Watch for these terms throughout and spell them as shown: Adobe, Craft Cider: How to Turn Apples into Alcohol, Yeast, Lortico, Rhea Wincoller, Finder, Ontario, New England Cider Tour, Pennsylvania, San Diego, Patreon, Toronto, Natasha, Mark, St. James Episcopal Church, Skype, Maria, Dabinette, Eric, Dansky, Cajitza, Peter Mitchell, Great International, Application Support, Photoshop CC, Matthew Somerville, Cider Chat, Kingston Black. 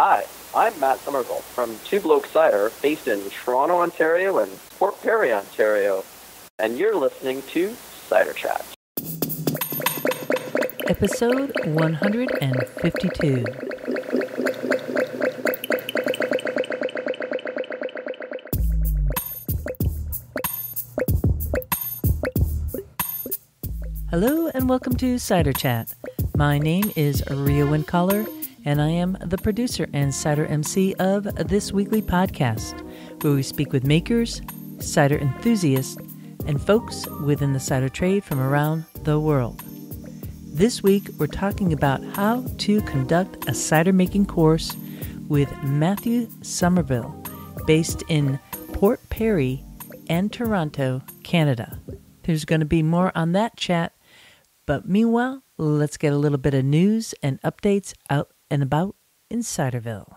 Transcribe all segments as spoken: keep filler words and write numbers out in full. Hi, I'm Matt Somerville from Two Blokes Cider, based in Toronto, Ontario, and Port Perry, Ontario, and you're listening to Cider Chat. Episode one fifty-two. Hello and welcome to Cider Chat. My name is Rhea Wincoller, and I am the producer and cider M C of this weekly podcast, where we speak with makers, cider enthusiasts, and folks within the cider trade from around the world. This week, we're talking about how to conduct a cider making course with Matthew Somerville, based in Port Perry and Toronto, Canada. There's going to be more on that chat, but meanwhile, let's get a little bit of news and updates out and about in Ciderville.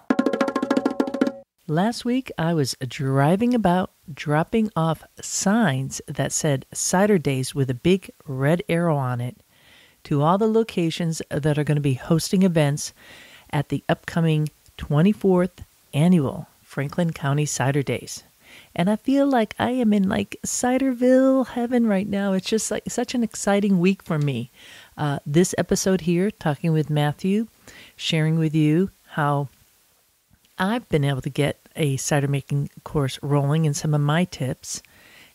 Last week, I was driving about, dropping off signs that said Cider Days with a big red arrow on it to all the locations that are going to be hosting events at the upcoming twenty-fourth annual Franklin County Cider Days. And I feel like I am in like Ciderville heaven right now. It's just like such an exciting week for me. Uh, this episode here, talking with Matthew, sharing with you how I've been able to get a cider making course rolling and some of my tips.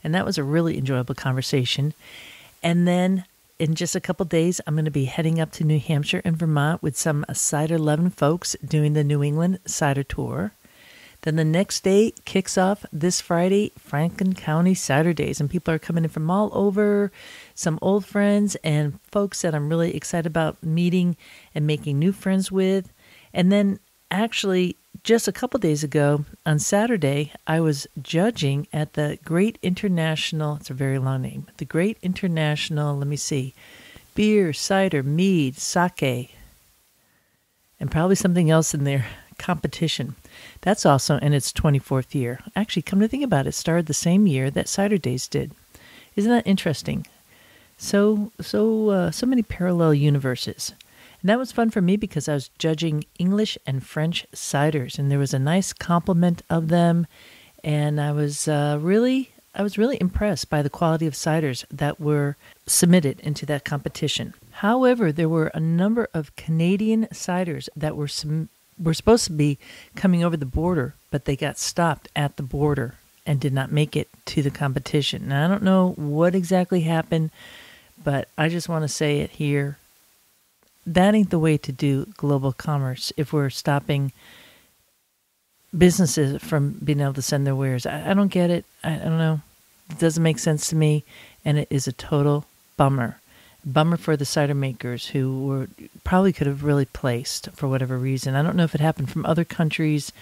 And that was a really enjoyable conversation. And then in just a couple days, I'm going to be heading up to New Hampshire and Vermont with some Cider eleven folks doing the New England Cider Tour. Then the next day kicks off this Friday, Franklin County Cider Days, and people are coming in from all over, some old friends and folks that I'm really excited about meeting and making new friends with. And then actually just a couple days ago on Saturday, I was judging at the Great International, it's a very long name, the Great International, let me see, beer, cider, mead, sake, and probably something else in there, competition. That's also in its twenty-fourth year. Actually, come to think about it, it started the same year that Cider Days did. Isn't that interesting? So, so, uh, so many parallel universes. And that was fun for me because I was judging English and French ciders, and there was a nice compliment of them. And I was uh, really, I was really impressed by the quality of ciders that were submitted into that competition. However, there were a number of Canadian ciders that were submitted. We're supposed to be coming over the border, but they got stopped at the border and did not make it to the competition. Now, I don't know what exactly happened, but I just want to say it here. That ain't the way to do global commerce if we're stopping businesses from being able to send their wares. I, I don't get it. I, I don't know. It doesn't make sense to me, and it is a total bummer. Bummer for the cider makers who were probably could have really placed for whatever reason. I don't know if it happened from other countries,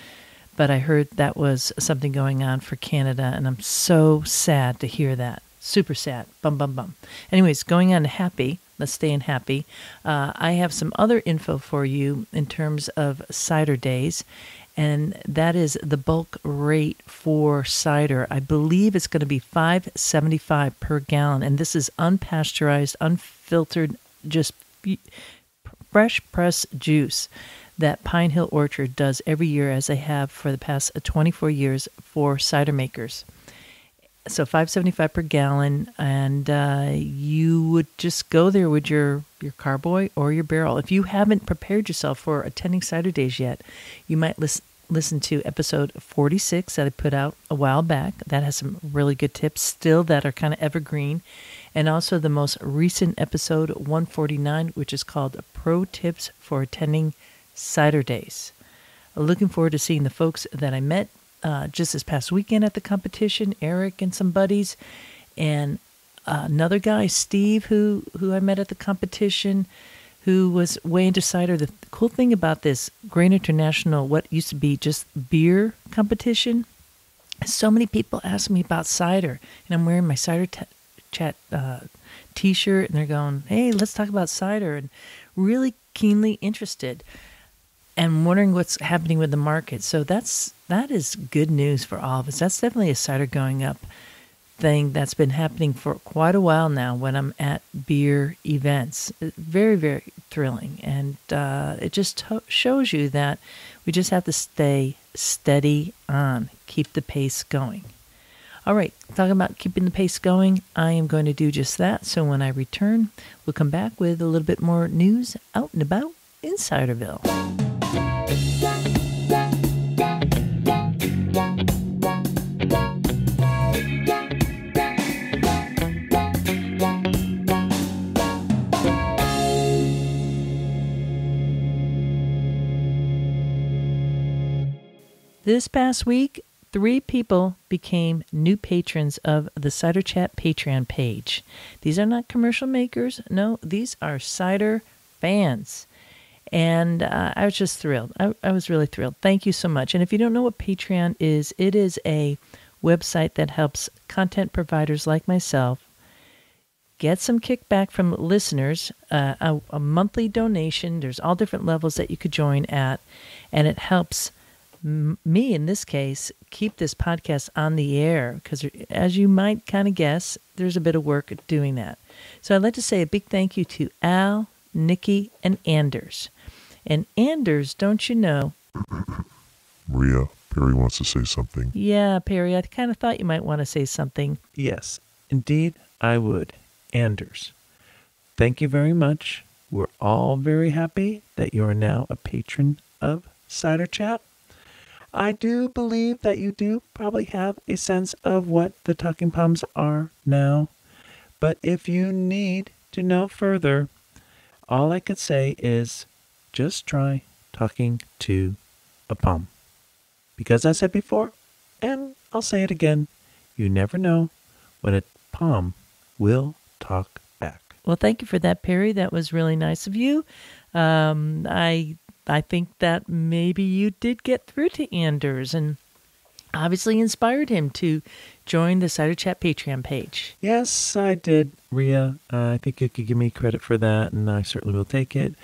but I heard that was something going on for Canada, and I'm so sad to hear that. Super sad. Bum, bum, bum. Anyways, going on to happy. Let's stay in happy. Uh, I have some other info for you in terms of Cider Days, and that is the bulk rate for cider. I believe it's going to be five dollars and seventy-five cents per gallon, and this is unpasteurized, unfiltered, just fresh pressed juice that Pine Hill Orchard does every year, as they have for the past twenty-four years for cider makers. So five dollars and seventy-five cents per gallon, and uh, you would just go there with your, your carboy or your barrel. If you haven't prepared yourself for attending Cider Days yet, you might lis- listen to episode forty-six that I put out a while back. That has some really good tips still that are kind of evergreen. And also the most recent episode, one forty-nine, which is called Pro Tips for Attending Cider Days. Looking forward to seeing the folks that I met Uh, just this past weekend at the competition, Eric and some buddies, and uh, another guy, Steve, who, who I met at the competition, who was way into cider. The cool thing about this Great International, what used to be just beer competition, so many people ask me about cider, and I'm wearing my Cider t- Chat uh, t-shirt, and they're going, hey, let's talk about cider, and really keenly interested and wondering what's happening with the market. So that's that is good news for all of us. That's definitely a cider going up thing that's been happening for quite a while now when I'm at beer events. Very, very thrilling. And uh, it just ho- shows you that we just have to stay steady on, keep the pace going. All right, talking about keeping the pace going, I am going to do just that. So when I return, we'll come back with a little bit more news out and about in Ciderville. This past week, three people became new patrons of the Cider Chat Patreon page. These are not commercial makers. No, these are cider fans. And uh, I was just thrilled. I, I was really thrilled. Thank you so much. And if you don't know what Patreon is, it is a website that helps content providers like myself get some kickback from listeners, uh, a, a monthly donation. There's all different levels that you could join at, and it helps me, in this case, keep this podcast on the air because, as you might kind of guess, there's a bit of work doing that. So I'd like to say a big thank you to Al, Nikki, and Anders. And Anders, don't you know? Maria, Perry wants to say something. Yeah, Perry, I kind of thought you might want to say something. Yes, indeed, I would. Anders, thank you very much. We're all very happy that you are now a patron of Cider Chat. I do believe that you do probably have a sense of what the talking palms are now. But if you need to know further, all I could say is just try talking to a palm. Because I said before, and I'll say it again, you never know when a palm will talk back. Well, thank you for that, Perry. That was really nice of you. Um, I... I think that maybe you did get through to Anders and obviously inspired him to join the Cider Chat Patreon page. Yes, I did, Rhea. Uh, I think you could give me credit for that, and I certainly will take it,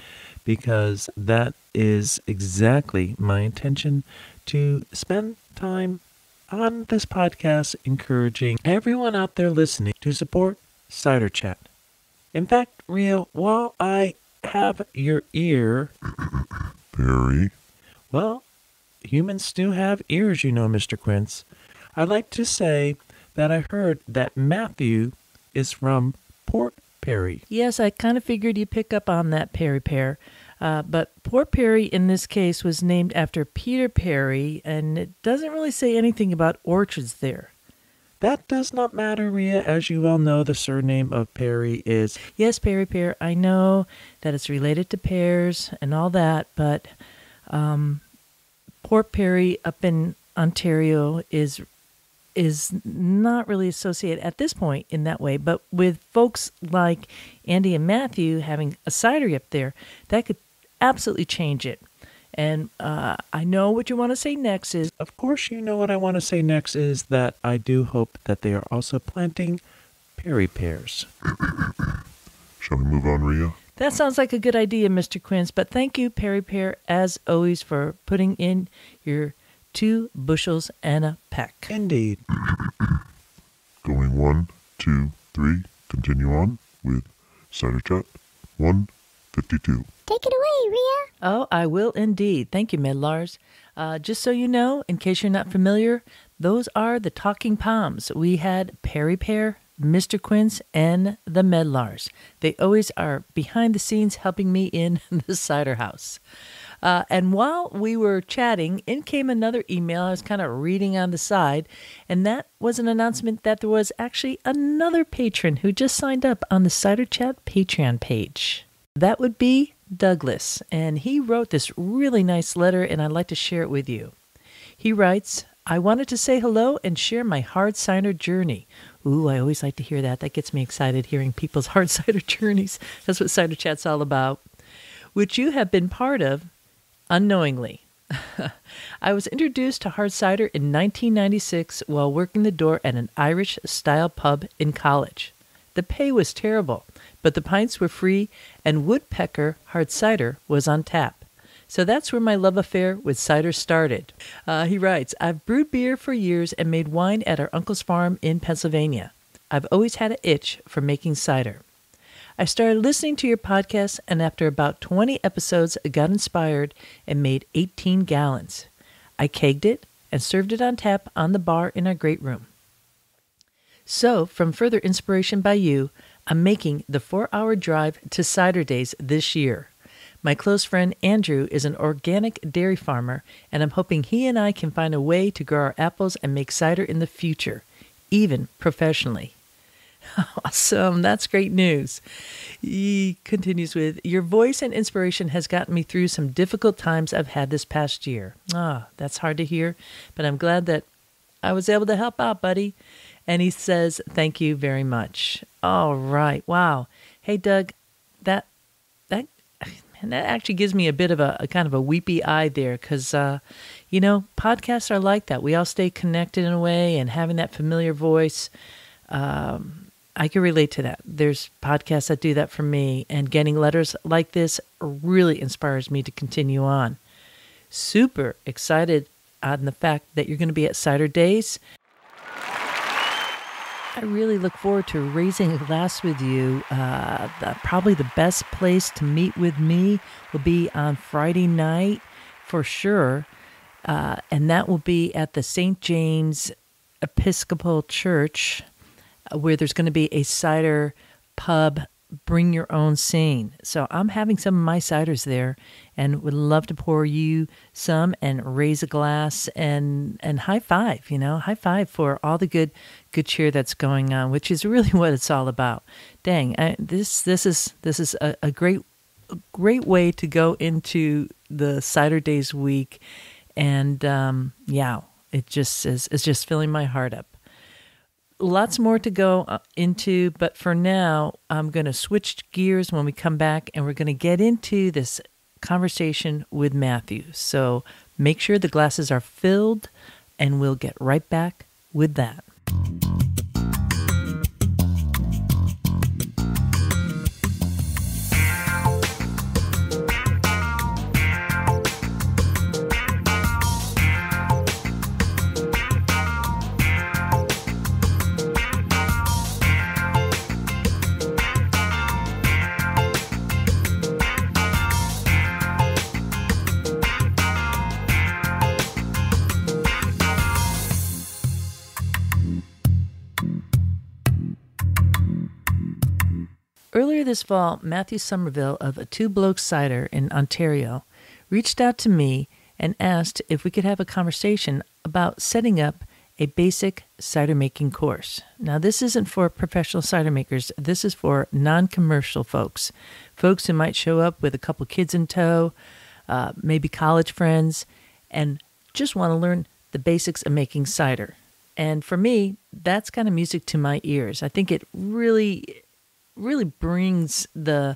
because that is exactly my intention, to spend time on this podcast encouraging everyone out there listening to support Cider Chat. In fact, Rhea, while I have your ear... Perry? Well, humans do have ears, you know, Mister Quince. I'd like to say that I heard that Matthew is from Port Perry. Yes, I kind of figured you pick up on that, Perry Pear. Uh, but Port Perry, in this case, was named after Peter Perry, and it doesn't really say anything about orchards there. That does not matter, Rhea. As you well know, the surname of Perry is... Yes, Perry Pear. I know that it's related to pears and all that, but um, Port Perry up in Ontario is is not really associated at this point in that way. But with folks like Andy and Matthew having a cidery up there, that could absolutely change it. And uh, I know what you want to say next is... Of course you know what I want to say next is that I do hope that they are also planting Perry pears. Shall we move on, Rhea? That sounds like a good idea, Mister Quince, but thank you, Perry Pear, as always, for putting in your two bushels and a peck. Indeed. Going one, two, three, continue on with Cider Chat one fifty-two. Take it away, Rhea. Oh, I will indeed. Thank you, Medlars. Uh, just so you know, in case you're not familiar, those are the talking palms. We had Perry Pear, Mister Quince, and the Medlars. They always are behind the scenes helping me in the cider house. Uh, and while we were chatting, in came another email. I was kind of reading on the side, and that was an announcement that there was actually another patron who just signed up on the Cider Chat Patreon page. That would be Douglas, and he wrote this really nice letter, and I'd like to share it with you. He writes, I wanted to say hello and share my hard cider journey. Ooh, I always like to hear that. That gets me excited, hearing people's hard cider journeys. That's what Cider Chat's all about, which you have been part of unknowingly. I was introduced to hard cider in nineteen ninety-six while working the door at an Irish-style pub in college. The pay was terrible, but the pints were free, and woodpecker hard cider was on tap. So that's where my love affair with cider started. Uh, he writes, I've brewed beer for years and made wine at our uncle's farm in Pennsylvania. I've always had an itch for making cider. I started listening to your podcast, and after about twenty episodes, I got inspired and made eighteen gallons. I kegged it and served it on tap on the bar in our great room. So, from further inspiration by you, I'm making the four-hour drive to Cider Days this year. My close friend Andrew is an organic dairy farmer, and I'm hoping he and I can find a way to grow our apples and make cider in the future, even professionally. Awesome. That's great news. He continues with, your voice and inspiration has gotten me through some difficult times I've had this past year. Ah, that's hard to hear, but I'm glad that I was able to help out, buddy. And he says, thank you very much. All right. Wow. Hey, Doug, that, that, man, that actually gives me a bit of a, a kind of a weepy eye there. Cause, uh, you know, podcasts are like that. We all stay connected in a way, and having that familiar voice, um, I can relate to that. There's podcasts that do that for me, and getting letters like this really inspires me to continue on. Super excited on the fact that you're going to be at Cider Days. I really look forward to raising a glass with you. Uh, the, probably the best place to meet with me will be on Friday night for sure. Uh, and that will be at the Saint James Episcopal Church, where there's going to be a cider pub, bring your own scene. So I'm having some of my ciders there, and would love to pour you some and raise a glass and, and high five, you know, high five for all the good, good cheer that's going on, which is really what it's all about. Dang. I, this, this is, this is a, a great, a great way to go into the Cider Days week. And, um, yeah, it just is, it's just filling my heart up. Lots more to go into, but for now, I'm going to switch gears when we come back, and we're going to get into this conversation with Matthew. So make sure the glasses are filled, and we'll get right back with that. Earlier this fall, Matthew Somerville of Two Blokes Cider in Ontario reached out to me and asked if we could have a conversation about setting up a basic cider making course. Now, this isn't for professional cider makers. This is for non-commercial folks, folks who might show up with a couple kids in tow, uh, maybe college friends, and just want to learn the basics of making cider. And for me, that's kind of music to my ears. I think it really... really brings the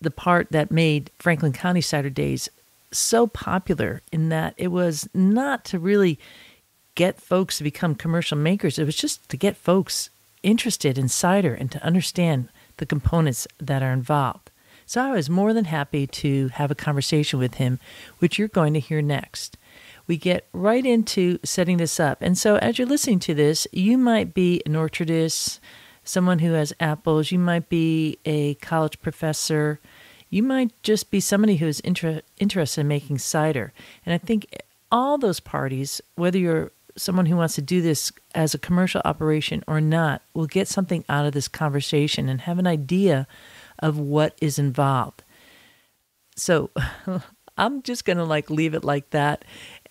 the part that made Franklin County Cider Days so popular, in that it was not to really get folks to become commercial makers. It was just to get folks interested in cider and to understand the components that are involved. So I was more than happy to have a conversation with him, which you're going to hear next. We get right into setting this up. And so as you're listening to this, you might be an orchardist, someone who has apples, you might be a college professor, you might just be somebody who is inter- interested in making cider. And I think all those parties, whether you're someone who wants to do this as a commercial operation or not, will get something out of this conversation and have an idea of what is involved. So I'm just going to like leave it like that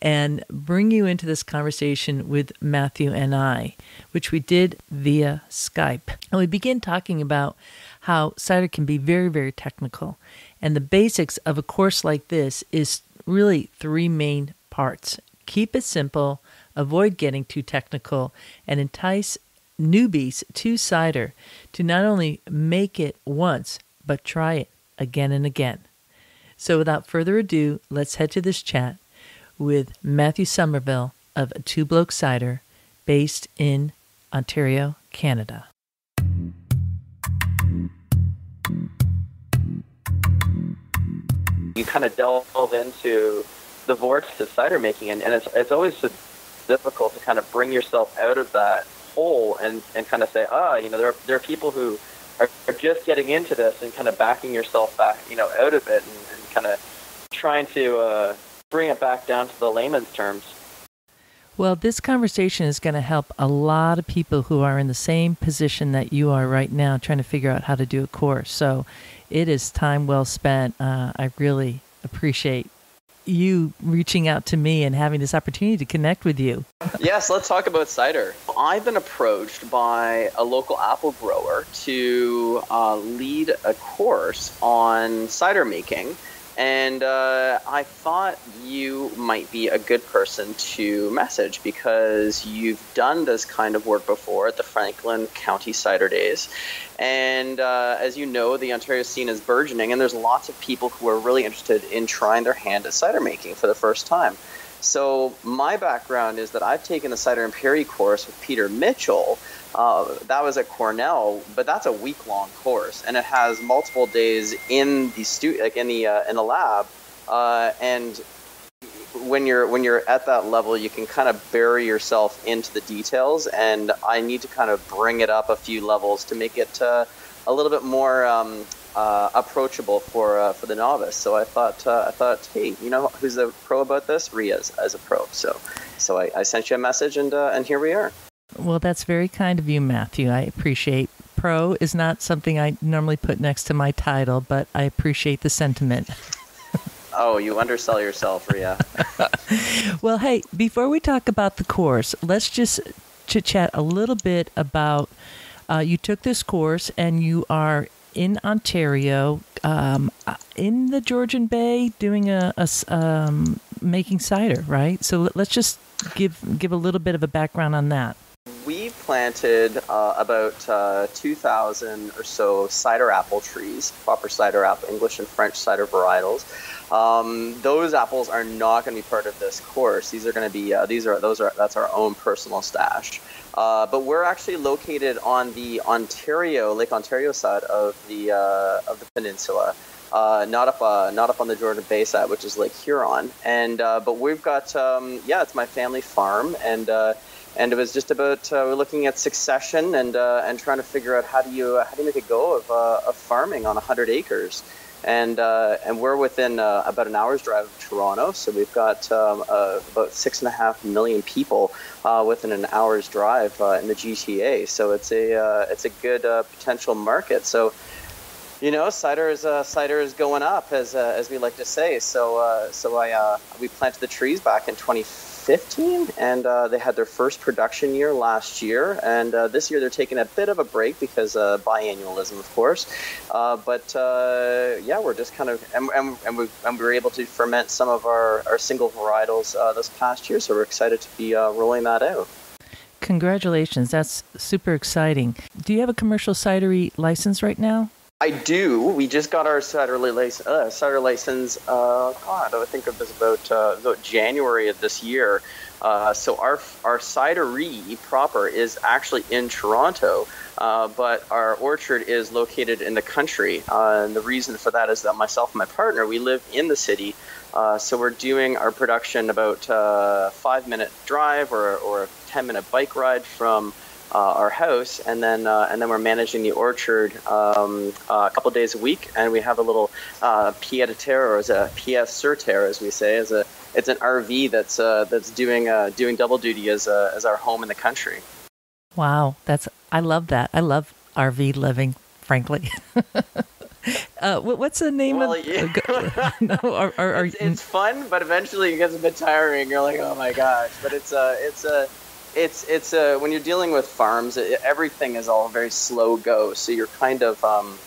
and bring you into this conversation with Matthew and I, which we did via Skype. And we begin talking about how cider can be very, very technical. And the basics of a course like this is really three main parts. Keep it simple, avoid getting too technical, and entice newbies to cider to not only make it once, but try it again and again. So without further ado, let's head to this chat with Matthew Somerville of Two Blokes Cider, based in Ontario, Canada. you kind of delve into the vortex of cider making, and, and it's, it's always so difficult to kind of bring yourself out of that hole and, and kind of say, ah, oh, you know, there are, there are people who are, are just getting into this, and kind of backing yourself back, you know, out of it, and, and kind of trying to uh, bring it back down to the layman's terms. Well, this conversation is going to help a lot of people who are in the same position that you are right now, trying to figure out how to do a course. So it is time well spent. Uh, I really appreciate you reaching out to me and having this opportunity to connect with you. Yes, let's talk about cider. I've been approached by a local apple grower to uh, lead a course on cider making. And uh, I thought you might be a good person to message, because you've done this kind of work before at the Franklin County Cider Days. And uh, as you know, the Ontario scene is burgeoning, and there's lots of people who are really interested in trying their hand at cider making for the first time. So my background is that I've taken the Cider and Perry course with Peter Mitchell. Uh, that was at Cornell, but that's a week-long course, and it has multiple days in the stu- like in the uh, in the lab. Uh, and when you're when you're at that level, you can kind of bury yourself into the details. And I need to kind of bring it up a few levels to make it uh, a little bit more um, uh, approachable for uh, for the novice. So I thought uh, I thought, hey, you know who's a pro about this? Rhea's as a pro. So so I, I sent you a message, and uh, and here we are. Well, that's very kind of you, Matthew. I appreciate. Pro is not something I normally put next to my title, but I appreciate the sentiment. Oh, you undersell yourself, Rhea. Well, hey, before we talk about the course, let's just chit-chat a little bit about uh, you took this course and you are in Ontario, um, in the Georgian Bay, doing a, a um, making cider, right? So let's just give give a little bit of a background on that. We planted uh, about uh, two thousand or so cider apple trees, proper cider apple, English and French cider varietals. Um, those apples are not going to be part of this course. These are going to be uh, these are those are that's our own personal stash. Uh, but we're actually located on the Ontario Lake Ontario side of the uh, of the peninsula. Uh, not up, uh, not up on the Georgian Bay side, which is Lake Huron. And uh, but we've got, um, yeah, it's my family farm, and uh, and it was just about uh, we're looking at succession and uh, and trying to figure out how do you uh, how do you make a go of uh, of farming on one hundred acres, and uh, and we're within uh, about an hour's drive of Toronto, so we've got um, uh, about six and a half million people uh, within an hour's drive uh, in the G T A. So it's a uh, it's a good uh, potential market. So. You know, cider is uh, cider is going up, as uh, as we like to say. So, uh, so I uh, we planted the trees back in twenty fifteen, and uh, they had their first production year last year. And uh, this year they're taking a bit of a break because uh, biannualism, of course. Uh, but uh, yeah, we're just kind of and and, and, we, and we were able to ferment some of our, our single varietals uh, this past year. So we're excited to be uh, rolling that out. Congratulations! That's super exciting. Do you have a commercial cidery license right now? I do. We just got our cider license. Uh, cider license. Uh, God, I think it was about, uh, about January of this year. Uh, so our our cidery proper is actually in Toronto, uh, but our orchard is located in the country. Uh, and the reason for that is that myself and my partner, we live in the city, uh, so we're doing our production about a five-minute drive or or a ten-minute bike ride from. Uh, our house, and then uh, and then we're managing the orchard um, uh, a couple days a week, and we have a little uh, pied à terre, or as a pied sur terre, as we say, as a it's an R V that's uh, that's doing uh, doing double duty as uh, as our home in the country. Wow, that's I love that. I love R V living, frankly. Uh, what's the name well, of yeah. uh, no, are, are, are, it's, it's fun, but eventually it gets a bit tiring. You're like, oh my gosh, but it's uh, it's a uh, It's it's uh, when you're dealing with farms, it, everything is all very slow go. So you're kind of, um,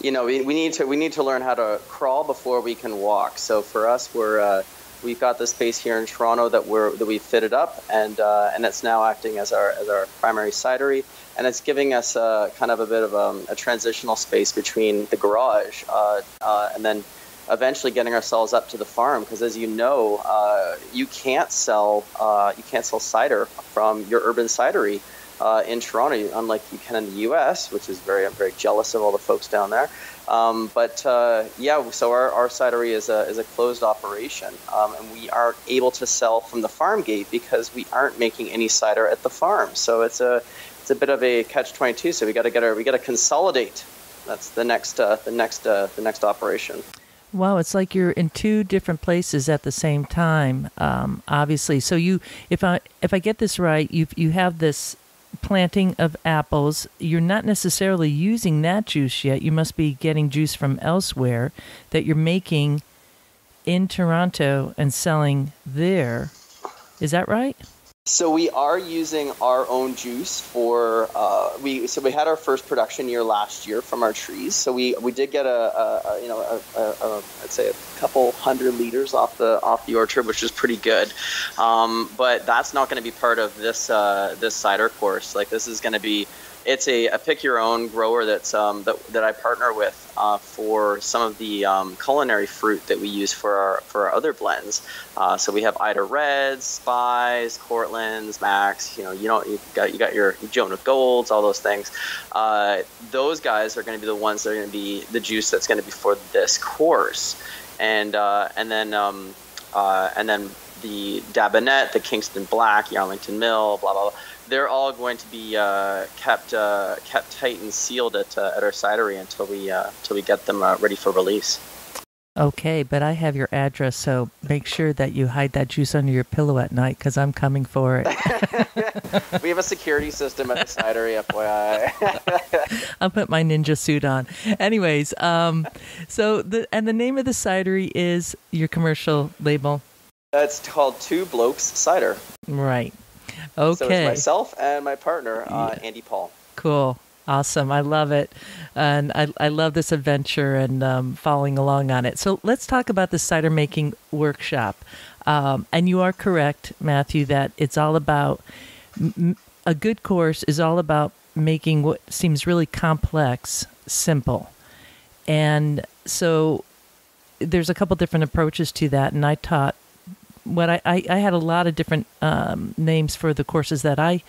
you know, we, we need to we need to learn how to crawl before we can walk. So for us, we're uh, we've got this space here in Toronto that we're that we fitted up, and uh, and it's now acting as our as our primary cidery, and it's giving us uh, kind of a bit of um, a transitional space between the garage uh, uh, and then. Eventually getting ourselves up to the farm, because as you know, uh, you can't sell uh, you can't sell cider from your urban cidery uh, in Toronto, unlike you can in the U S, which is very, I'm very jealous of all the folks down there. Um, but uh, yeah, so our, our cidery is a, is a closed operation, um, and we aren't able to sell from the farm gate because we aren't making any cider at the farm. So it's a, it's a bit of a catch twenty-two. So we got to get our, we got to consolidate. That's the next, uh, the next, uh, the next operation. Wow, it's like you're in two different places at the same time. Um, obviously, so you, if I if I get this right, you you have this planting of apples. You're not necessarily using that juice yet. You must be getting juice from elsewhere that you're making in Toronto and selling there. Is that right? So we are using our own juice for, uh, we, so we had our first production year last year from our trees. So we, we did get a, a, a you know, a, a, a, I'd say a couple hundred liters off the, off the orchard, which is pretty good. Um, but that's not going to be part of this, uh, this cider course. Like this is going to be, it's a, a pick your own grower that's, um, that, that I partner with, uh, for some of the, um, culinary fruit that we use for our, for our other blends. Uh, so we have Ida Reds, Spies, Cortlands, Max, you know, you know, you got, you got your Jonah Golds, all those things. Uh, those guys are going to be the ones that are going to be the juice that's going to be for this course. And, uh, and then, um, uh, and then the Dabinette, the Kingston Black, Yarlington Mill, blah, blah, blah. They're all going to be uh, kept uh, kept tight and sealed at uh, at our cidery until we uh, until we get them uh, ready for release. Okay, but I have your address, so make sure that you hide that juice under your pillow at night because I'm coming for it. We have a security system at the cidery, F Y I. I'll put my ninja suit on. Anyways, um, so the and the name of the cidery is your commercial label. It's called Two Blokes Cider. Right. Okay. So it's myself and my partner, uh, Andy Paul. Cool. Awesome. I love it. And I, I love this adventure and um, following along on it. So let's talk about the cider making workshop. Um, and you are correct, Matthew, that it's all about m- a good course is all about making what seems really complex simple. And so there's a couple different approaches to that. And I taught What I, I, I had a lot of different um, names for the courses that I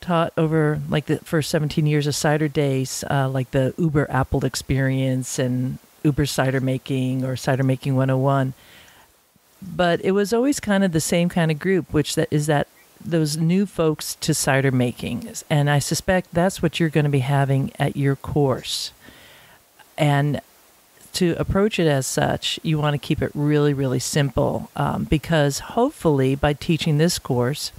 taught over like the first seventeen years of Cider Days, uh, like the Uber Apple Experience and Uber Cider Making or Cider Making one oh one. But it was always kind of the same kind of group, which that is that those new folks to cider making. And I suspect that's what you're going to be having at your course. And to approach it as such, you want to keep it really, really simple um, because hopefully by teaching this course,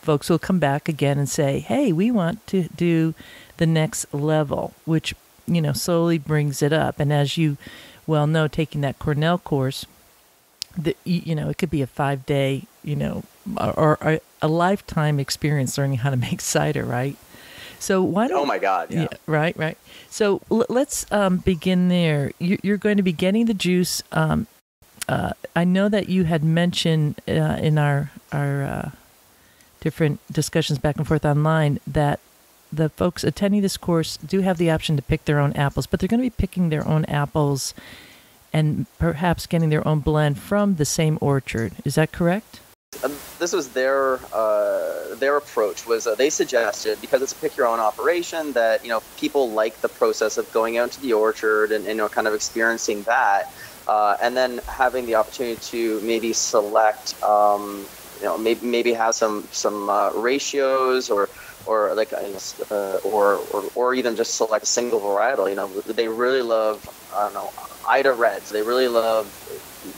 folks will come back again and say, hey, we want to do the next level, which, you know, slowly brings it up. And as you well know, taking that Cornell course, the, you know, it could be a five day, you know, or, or a lifetime experience learning how to make cider, right? So why don't? Oh my God! Yeah, yeah right, right. So l- let's um, begin there. You- you're going to be getting the juice. Um, uh, I know that you had mentioned uh, in our our uh, different discussions back and forth online that the folks attending this course do have the option to pick their own apples, but they're going to be picking their own apples and perhaps getting their own blend from the same orchard. Is that correct? Um, this was their uh, their approach was uh, they suggested because it's a pick your own operation that you know people like the process of going out to the orchard and, and you know kind of experiencing that uh, and then having the opportunity to maybe select um, you know maybe maybe have some some uh, ratios or or like uh, or, or or even just select a single varietal. You know they really love I don't know Ida Reds. They really love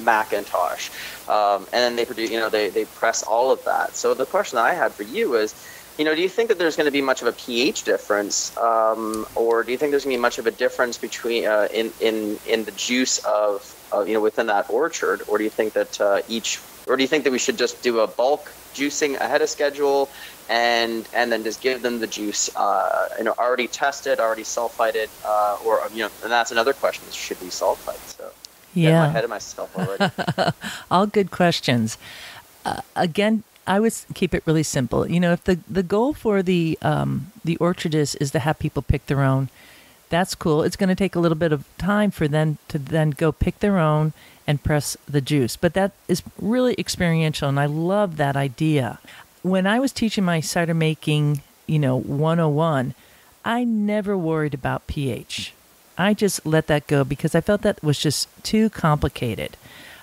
Macintosh. Um, and then they produce, you know, they, they press all of that. So the question that I had for you is, you know, do you think that there's going to be much of a pH difference, um, or do you think there's going to be much of a difference between uh, in in in the juice of uh, you know within that orchard, or do you think that uh, each, or do you think that we should just do a bulk juicing ahead of schedule, and and then just give them the juice, uh, you know, already tested, already sulfited, uh, or you know, and that's another question: should we sulfite? So. Yeah, I'm ahead of myself already. All good questions. Uh, again, I would keep it really simple. You know, if the, the goal for the um, the orchardist is to have people pick their own, that's cool. It's going to take a little bit of time for them to then go pick their own and press the juice. But that is really experiential, and I love that idea. when I was teaching my cider making, you know, one oh one, I never worried about pH. I just let that go because I felt that was just too complicated.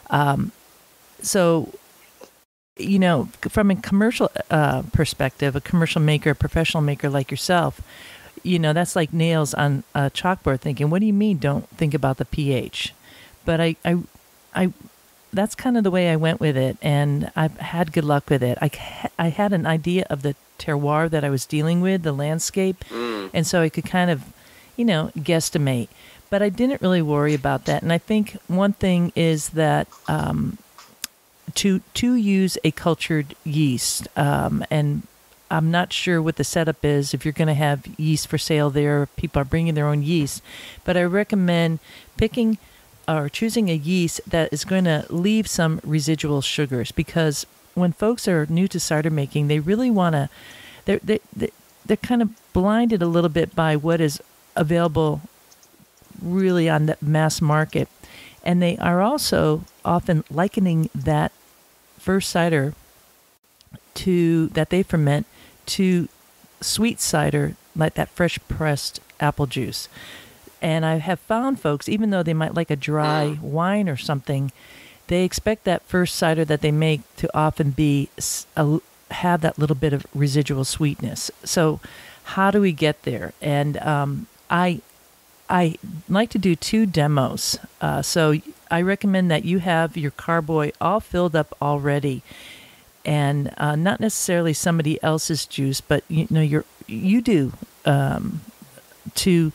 Um, so, you know, from a commercial uh, perspective, a commercial maker, a professional maker like yourself, you know, that's like nails on a chalkboard thinking, what do you mean don't think about the pH? But I, I, I, that's kind of the way I went with it, and I've had good luck with it. I, I had an idea of the terroir that I was dealing with, the landscape, mm. and so I could kind of, you know, guesstimate. But I didn't really worry about that. And I think one thing is that um, to to use a cultured yeast, um, and I'm not sure what the setup is, if you're going to have yeast for sale there, people are bringing their own yeast. But I recommend picking or choosing a yeast that is going to leave some residual sugars, because when folks are new to cider making, they really want to, they're, they, they, they're kind of blinded a little bit by what is available really on the mass market. And they are also often likening that first cider to that they ferment to sweet cider, like that fresh pressed apple juice. And I have found folks, even though they might like a dry wine or something, they expect that first cider that they make to often be a, have that little bit of residual sweetness. So how do we get there? And um, I I like to do two demos. Uh, so I recommend that you have your carboy all filled up already, and uh, not necessarily somebody else's juice, but you know you're, you do um, to...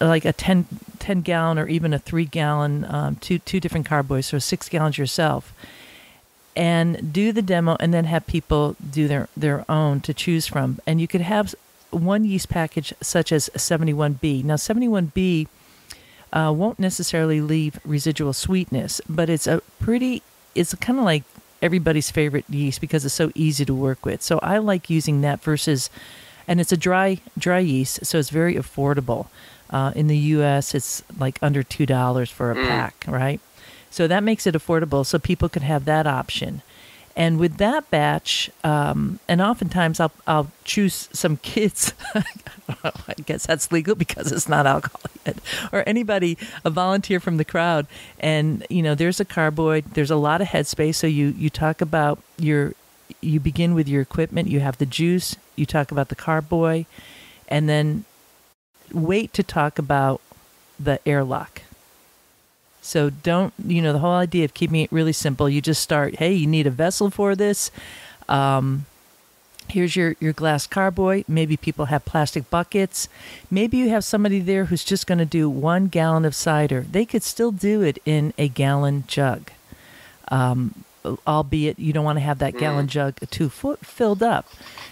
like a ten, ten gallon or even a three gallon, um, two, two different carboys, so six gallons yourself, and do the demo, and then have people do their, their own to choose from. And you could have one yeast package such as seventy-one B. Now seventy-one B, uh, won't necessarily leave residual sweetness, but it's a pretty, it's kind of like everybody's favorite yeast because it's so easy to work with. So I like using that versus, and it's a dry, dry yeast, so it's very affordable. Uh, in the U S, it's like under two dollars for a pack, right? So that makes it affordable, so people could have that option. And with that batch, um, and oftentimes I'll, I'll choose some kids. I don't know, I guess that's legal because it's not alcohol yet. Or anybody, a volunteer from the crowd. And, you know, there's a carboy. There's a lot of headspace. So you, you talk about your, you begin with your equipment. You have the juice. You talk about the carboy. And then... wait to talk about the airlock. So don't, you know, the whole idea of keeping it really simple, you just start, hey, you need a vessel for this. Um, here's your, your glass carboy. Maybe people have plastic buckets. Maybe you have somebody there who's just going to do one gallon of cider. They could still do it in a gallon jug. Um, albeit you don't want to have that gallon jug too full, filled up.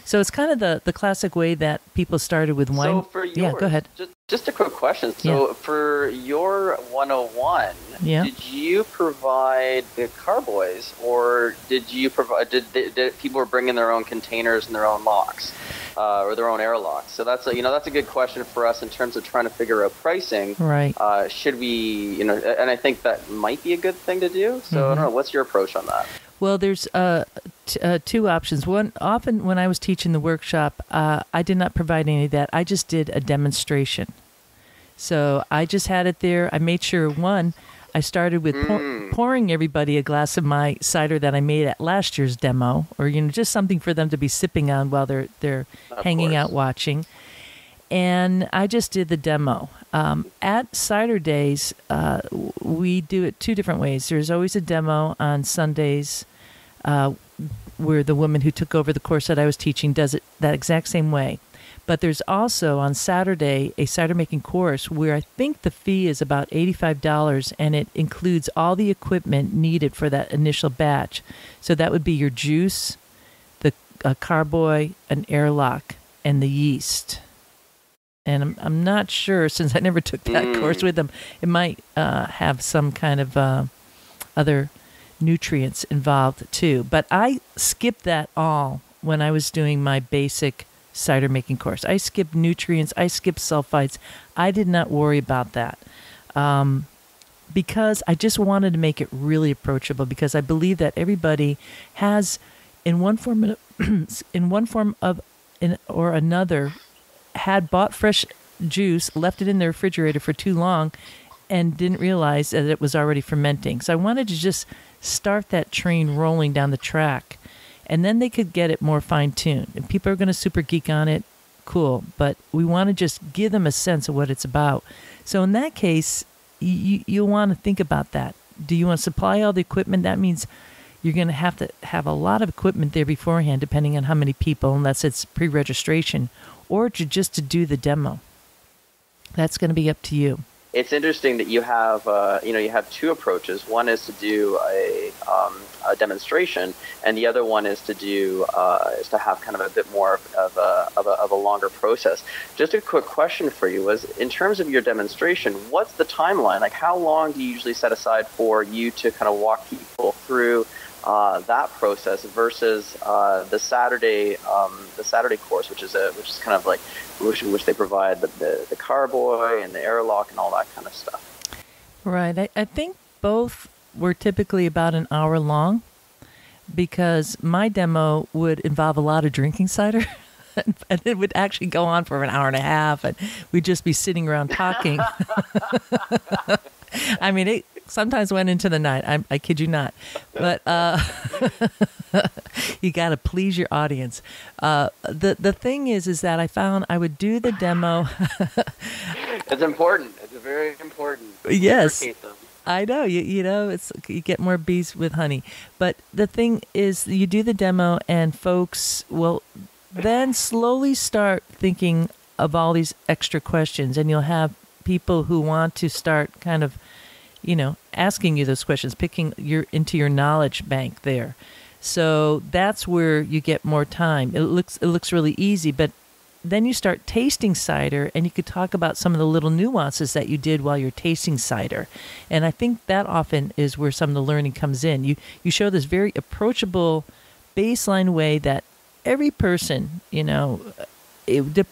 So it's kind of the, the classic way that people started with wine. So for yours, yeah, go ahead. Just, just a quick question. So yeah. For your one oh one, yeah. Did you provide the carboys, or did you provide? Did, did, did people were bringing their own containers and their own locks, uh, or their own airlocks? So that's a, you know that's a good question for us in terms of trying to figure out pricing. Right? Uh, should we you know? And I think that might be a good thing to do. So mm-hmm. I don't know. What's your approach on that? Well, there's uh, t- uh, two options. One, often when I was teaching the workshop, uh, I did not provide any of that. I just did a demonstration. So I just had it there. I made sure, one, I started with pour- mm. pouring everybody a glass of my cider that I made at last year's demo, or you know, just something for them to be sipping on while they're they're of hanging course. out watching. And I just did the demo. Um, at Cider Days, uh, we do it two different ways. There's always a demo on Sundays, uh, where the woman who took over the course that I was teaching does it that exact same way. But there's also on Saturday a cider making course where I think the fee is about eighty-five dollars, and it includes all the equipment needed for that initial batch. So that would be your juice, the a carboy, an airlock, and the yeast. And I'm I'm not sure, since I never took that mm. course with them, it might uh, have some kind of uh, other nutrients involved too. But I skipped that all when I was doing my basic cider making course. I skipped nutrients. I skipped sulfites. I did not worry about that um, because I just wanted to make it really approachable, because I believe that everybody has in one form in one form of in, or another had bought fresh juice, left it in the refrigerator for too long, and didn't realize that it was already fermenting. So I wanted to just start that train rolling down the track, and then they could get it more fine-tuned. And people are going to super geek on it, cool, but we want to just give them a sense of what it's about. So in that case, you, you'll want to think about that. Do you want to supply all the equipment? That means you're going to have to have a lot of equipment there beforehand, depending on how many people, unless it's pre-registration, or to just to do the demo. That's going to be up to you. It's interesting that you have, uh, you know, you have two approaches. One is to do a, um, a demonstration, and the other one is to do uh, is to have kind of a bit more of a, of a of a longer process. Just a quick question for you was, in terms of your demonstration, what's the timeline? Like, how long do you usually set aside for you to kind of walk people through uh, that process versus uh, the Saturday um, the Saturday course, which is a which is kind of like which, which they provide the, the the carboy and the airlock and all that kind of stuff? Right. I, I think both were typically about an hour long, because my demo would involve a lot of drinking cider, and it would actually go on for an hour and a half, and we'd just be sitting around talking. I mean, it sometimes went into the night. I, I kid you not. But uh, you got to please your audience. Uh, the the thing is, is that I found I would do the demo. It's important. It's very important. Yes. I know. You you know, it's you get more bees with honey. But the thing is, you do the demo, and folks will then slowly start thinking of all these extra questions, and you'll have people who want to start kind of, you know, asking you those questions, picking your into your knowledge bank there. So that's where you get more time. It looks it looks really easy, but then you start tasting cider, and you could talk about some of the little nuances that you did while you're tasting cider. And I think that often is where some of the learning comes in. You you show this very approachable baseline way that every person, you know, it,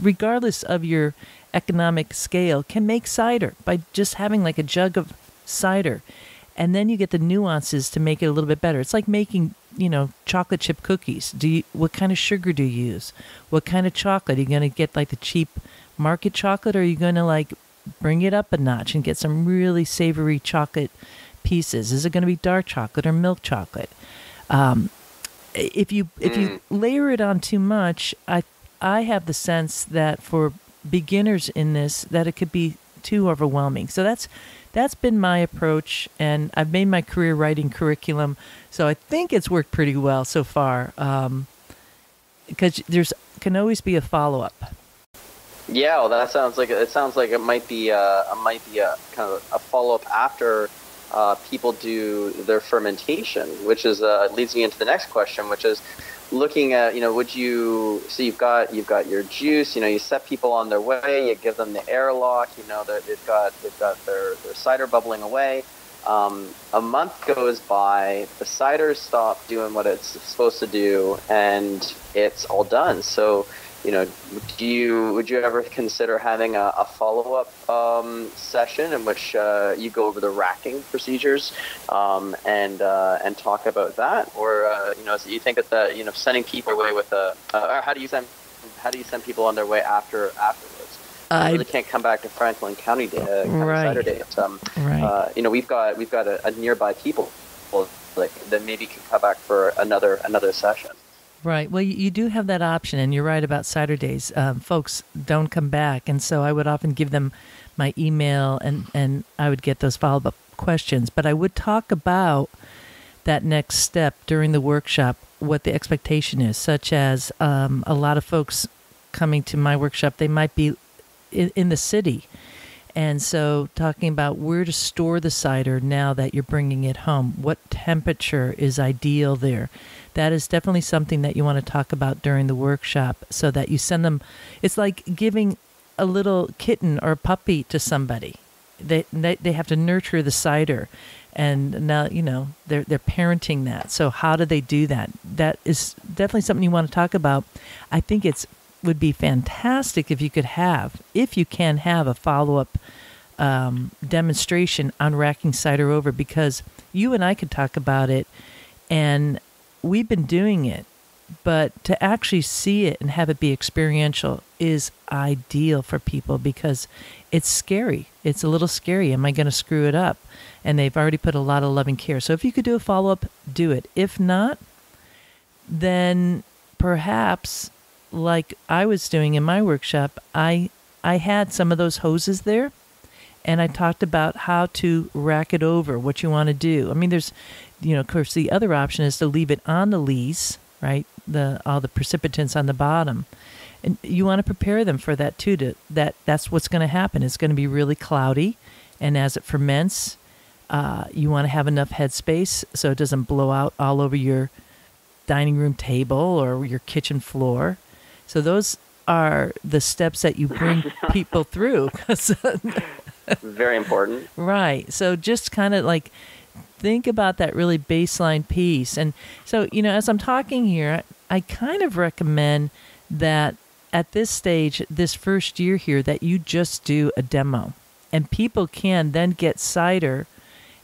regardless of your economic scale, can make cider by just having like a jug of cider. And then you get the nuances to make it a little bit better. It's like making, you know, chocolate chip cookies. Do you, what kind of sugar do you use? What kind of chocolate? Are you going to get like the cheap market chocolate, or are you going to like bring it up a notch and get some really savory chocolate pieces? Is it going to be dark chocolate or milk chocolate? Um, if you if you layer it on too much, I I have the sense that for beginners in this, that it could be too overwhelming. So that's that's been my approach, and I've made my career writing curriculum, so I think it's worked pretty well so far, um, because there's can always be a follow-up. Yeah, well, that sounds like it sounds like it might be a, it might be a kind of a follow-up after uh, people do their fermentation, which is uh, leads me into the next question, which is looking at, you know, would you, so you've got, you've got your juice, you know, you set people on their way, you give them the airlock, you know, they've got, they've got their, their cider bubbling away. Um, a month goes by, the cider stopped doing what it's supposed to do, and it's all done. So, you know, do you, would you ever consider having a, a follow-up um, session in which uh, you go over the racking procedures um, and uh, and talk about that, or uh, you know, so you think that the, you know, sending people away with a uh, or how do you send how do you send people on their way after afterwards? I really can't come back to Franklin County Day, uh, County right. Cider Day. But, um, right. uh, you know, we've got we've got a, a nearby people like that maybe can come back for another another session. Right. Well, you do have that option, and you're right about Cider Days. Um, folks don't come back, and so I would often give them my email, and, and I would get those follow-up questions. But I would talk about that next step during the workshop, what the expectation is, such as um, a lot of folks coming to my workshop, they might be in, in the city. And so talking about where to store the cider now that you're bringing it home, what temperature is ideal there. That is definitely something that you want to talk about during the workshop, so that you send them. It's like giving a little kitten or a puppy to somebody. They they, they have to nurture the cider, and now, you know, they're they're parenting that. So how do they do that? That is definitely something you want to talk about. I think it's would be fantastic if you could have, if you can have a follow-up um, demonstration on racking cider over, because you and I could talk about it, and we've been doing it, but to actually see it and have it be experiential is ideal for people because it's scary. It's a little scary. Am I going to screw it up? And they've already put a lot of love and care. So if you could do a follow-up, do it. If not, then perhaps like I was doing in my workshop, I I had some of those hoses there, and I talked about how to rack it over, what you want to do. I mean, there's, you know, of course, the other option is to leave it on the lees, right? The all the precipitants on the bottom, and you want to prepare them for that too. To that, that's what's going to happen. It's going to be really cloudy, and as it ferments, uh, you want to have enough headspace so it doesn't blow out all over your dining room table or your kitchen floor. So those are the steps that you bring people through. Very important. Right. So just kind of like think about that really baseline piece. And so, you know, as I'm talking here, I kind of recommend that at this stage, this first year here, that you just do a demo. And people can then get cider.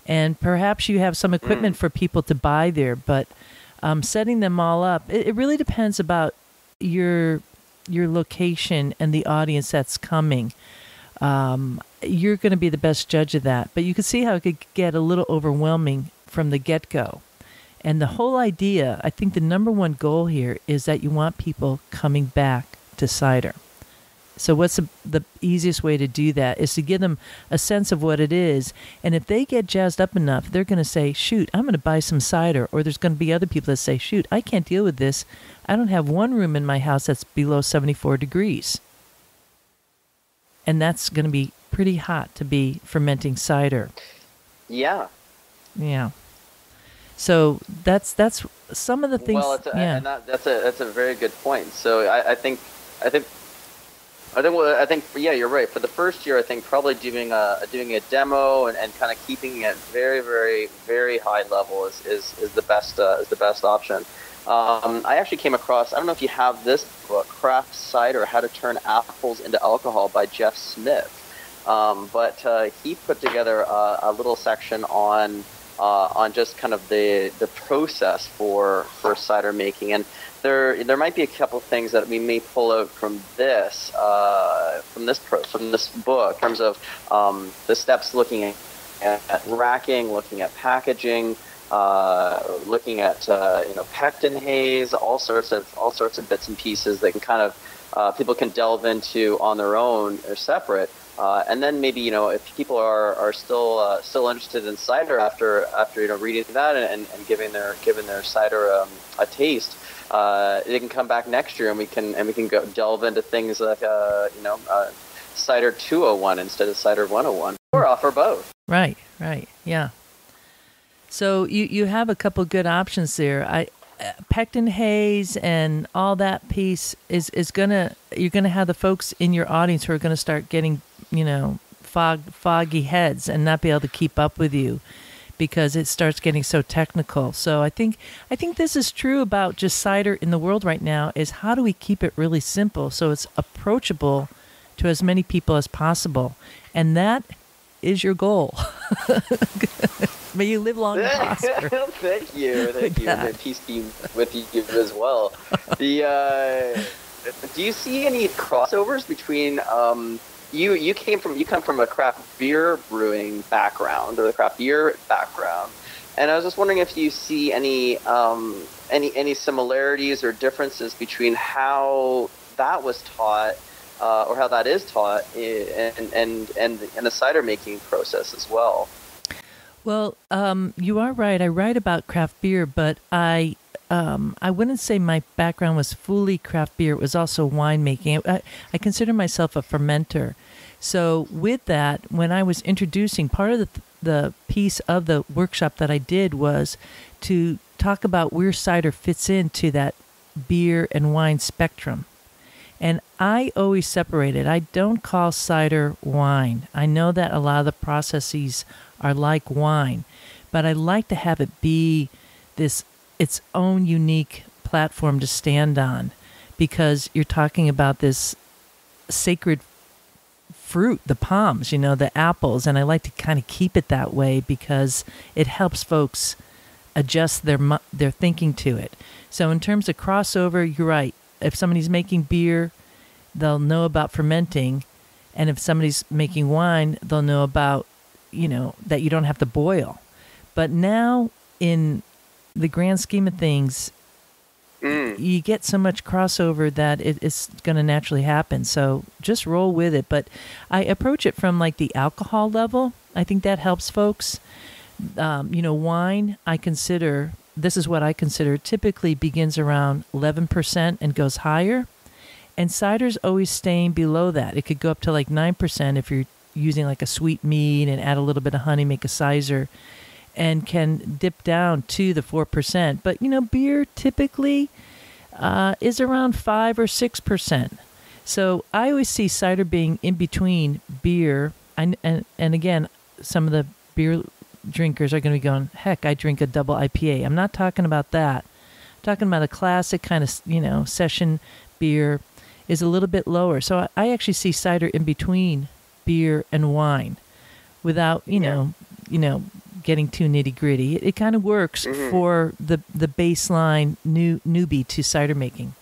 And perhaps you have some equipment mm. for people to buy there. But um, setting them all up, it, it really depends about your your location and the audience that's coming. Um, you're going to be the best judge of that. But you can see how it could get a little overwhelming from the get-go. And the whole idea, I think the number one goal here is that you want people coming back to cider. So what's the, the easiest way to do that is to give them a sense of what it is. And if they get jazzed up enough, they're going to say, shoot, I'm going to buy some cider. Or there's going to be other people that say, shoot, I can't deal with this. I don't have one room in my house that's below seventy-four degrees. And that's going to be pretty hot to be fermenting cider. Yeah. Yeah. So that's that's some of the things. Well, it's a, yeah. and that, that's, a, that's a very good point. So I, I think... I think I think, well, I think, yeah, you're right. For the first year, I think probably doing a doing a demo and, and kind of keeping it very, very, very high level is is, is the best uh, is the best option. Um, I actually came across, I don't know if you have this book, Craft Cider: How to Turn Apples into Alcohol by Jeff Smith, um, but uh, he put together a, a little section on uh, on just kind of the the process for for cider making. And There, there might be a couple of things that we may pull out from this, uh, from this pro, from this book, in terms of um, the steps, looking at, at racking, looking at packaging, uh, looking at uh, you know pectin haze, all sorts of all sorts of bits and pieces that can kind of uh, people can delve into on their own or separate. Uh, and then maybe, you know, if people are, are still uh, still interested in cider after after you know reading that and, and giving their giving their cider um, a taste, uh, they can come back next year and we can and we can go delve into things like uh, you know uh, cider two oh one instead of cider one oh one, or offer both. Right, right, yeah. So you you have a couple good options there. I pectin haze and all that piece is is gonna you're gonna have the folks in your audience who are gonna start getting, you know, fog, foggy heads and not be able to keep up with you because it starts getting so technical. So I think I think this is true about just cider in the world right now, is how do we keep it really simple so it's approachable to as many people as possible? And that is your goal. May you live long and prosper. Thank you. Thank you. Yeah. May peace be with you as well. The uh, do you see any crossovers between... Um, You you came from you come from a craft beer brewing background or the craft beer background, and I was just wondering if you see any um, any any similarities or differences between how that was taught uh, or how that is taught and and and and the cider making process as well. Well, um, you are right. I write about craft beer, but I. Um, I wouldn't say my background was fully craft beer. It was also winemaking. I, I consider myself a fermenter. So with that, when I was introducing, part of the, the piece of the workshop that I did was to talk about where cider fits into that beer and wine spectrum. And I always separate it. I don't call cider wine. I know that a lot of the processes are like wine, but I like to have it be this its own unique platform to stand on, because you're talking about this sacred fruit, the palms, you know, the apples. And I like to kind of keep it that way because it helps folks adjust their their thinking to it. So in terms of crossover, you're right. If somebody's making beer, they'll know about fermenting, and if somebody's making wine, they'll know about, you know, that you don't have to boil. But now in the grand scheme of things, mm. you get so much crossover that it, it's going to naturally happen. So just roll with it. But I approach it from like the alcohol level. I think that helps folks. Um, you know, wine, I consider, this is what I consider, typically begins around eleven percent and goes higher. And cider's always staying below that. It could go up to like nine percent if you're using like a sweet mead and add a little bit of honey, make a sizer, and can dip down to the four percent. But, you know, beer typically uh, is around five or six percent. So I always see cider being in between beer. And, and, and again, some of the beer drinkers are going to be going, heck, I drink a double I P A. I'm not talking about that. I'm talking about a classic kind of, you know, session beer is a little bit lower. So I actually see cider in between beer and wine without, you yeah. know, you know, getting too nitty gritty. It, it kind of works mm-hmm. for the, the baseline new newbie to cider making.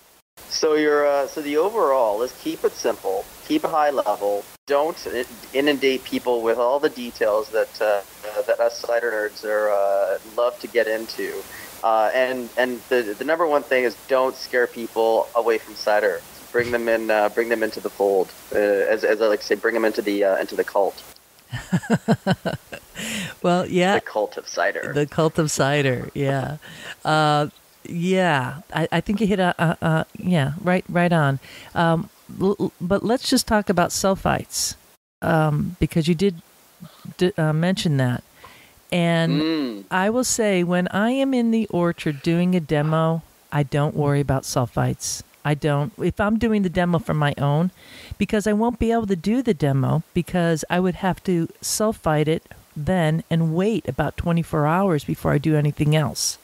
So you're, uh, so the overall is keep it simple, keep it high level. Don't inundate people with all the details that uh, that us cider nerds are uh, love to get into. Uh, and and the the number one thing is don't scare people away from cider. Bring them in, uh, bring them into the fold. Uh, as as I like to say, bring them into the uh, into the cult. Well, yeah, the cult of cider. The cult of cider. Yeah. uh, Yeah, I, I think you hit a, a, a yeah, right, right on. Um, l- but let's just talk about sulfites um, because you did d- uh, mention that. And mm. I will say, when I am in the orchard doing a demo, I don't worry about sulfites. I don't. If I'm doing the demo for my own, because I won't be able to do the demo because I would have to sulfite it then and wait about twenty-four hours before I do anything else.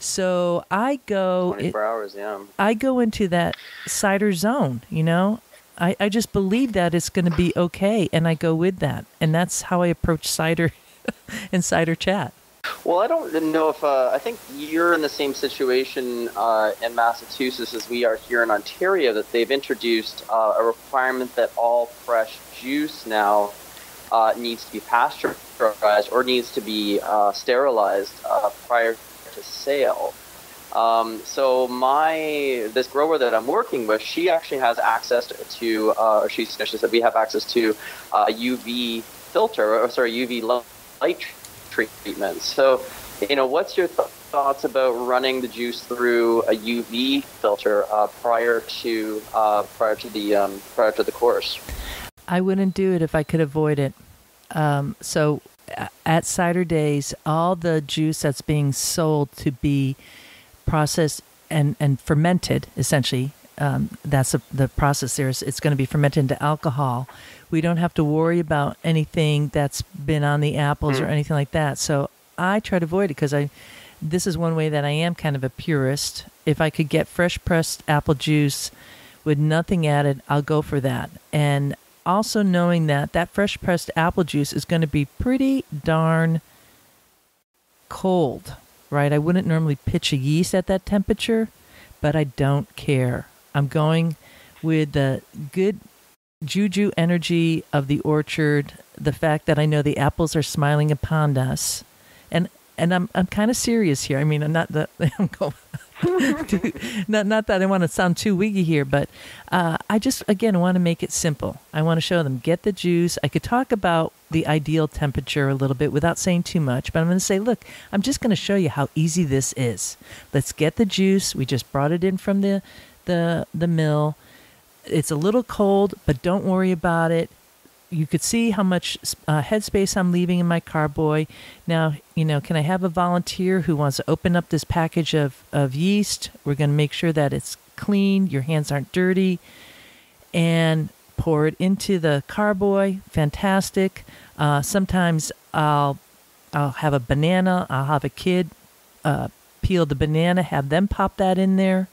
So I go twenty-four hours, yeah. I go into that cider zone, you know. I, I just believe that it's going to be okay, and I go with that. And that's how I approach cider and cider chat. Well, I don't know if uh, – I think you're in the same situation uh, in Massachusetts as we are here in Ontario, that they've introduced uh, a requirement that all fresh juice now uh, needs to be pasteurized or needs to be uh, sterilized uh, prior to to sale. Um, so my this grower that I'm working with, she actually has access to, uh, or she suggests that we have access to uh, U V filter, or sorry, U V light treatment. So, you know, what's your th- thoughts about running the juice through a U V filter uh, prior to uh, prior to the um, prior to the course? I wouldn't do it if I could avoid it. Um, so. At Cider Days, all the juice that's being sold to be processed and, and fermented, essentially, um, that's a, the process there. Is, it's going to be fermented into alcohol. We don't have to worry about anything that's been on the apples mm. or anything like that. So I try to avoid it because I, this is one way that I am kind of a purist. If I could get fresh pressed apple juice with nothing added, I'll go for that. And also knowing that that fresh pressed apple juice is going to be pretty darn cold, right? I wouldn't normally pitch a yeast at that temperature, but I don't care. I'm going with the good juju energy of the orchard, the fact that I know the apples are smiling upon us, and and I'm I'm kind of serious here. I mean, I'm not that I'm going. not not that I want to sound too wiggy here, but uh, I just, again, want to make it simple. I want to show them, get the juice. I could talk about the ideal temperature a little bit without saying too much, but I'm going to say, look, I'm just going to show you how easy this is. Let's get the juice. We just brought it in from the, the, the mill. It's a little cold, but don't worry about it. You could see how much uh, headspace I'm leaving in my carboy. Now, you know, can I have a volunteer who wants to open up this package of, of yeast? We're going to make sure that it's clean, your hands aren't dirty, and pour it into the carboy. Fantastic. Uh, sometimes I'll I'll have a banana. I'll have a kid uh, peel the banana, have them pop that in there.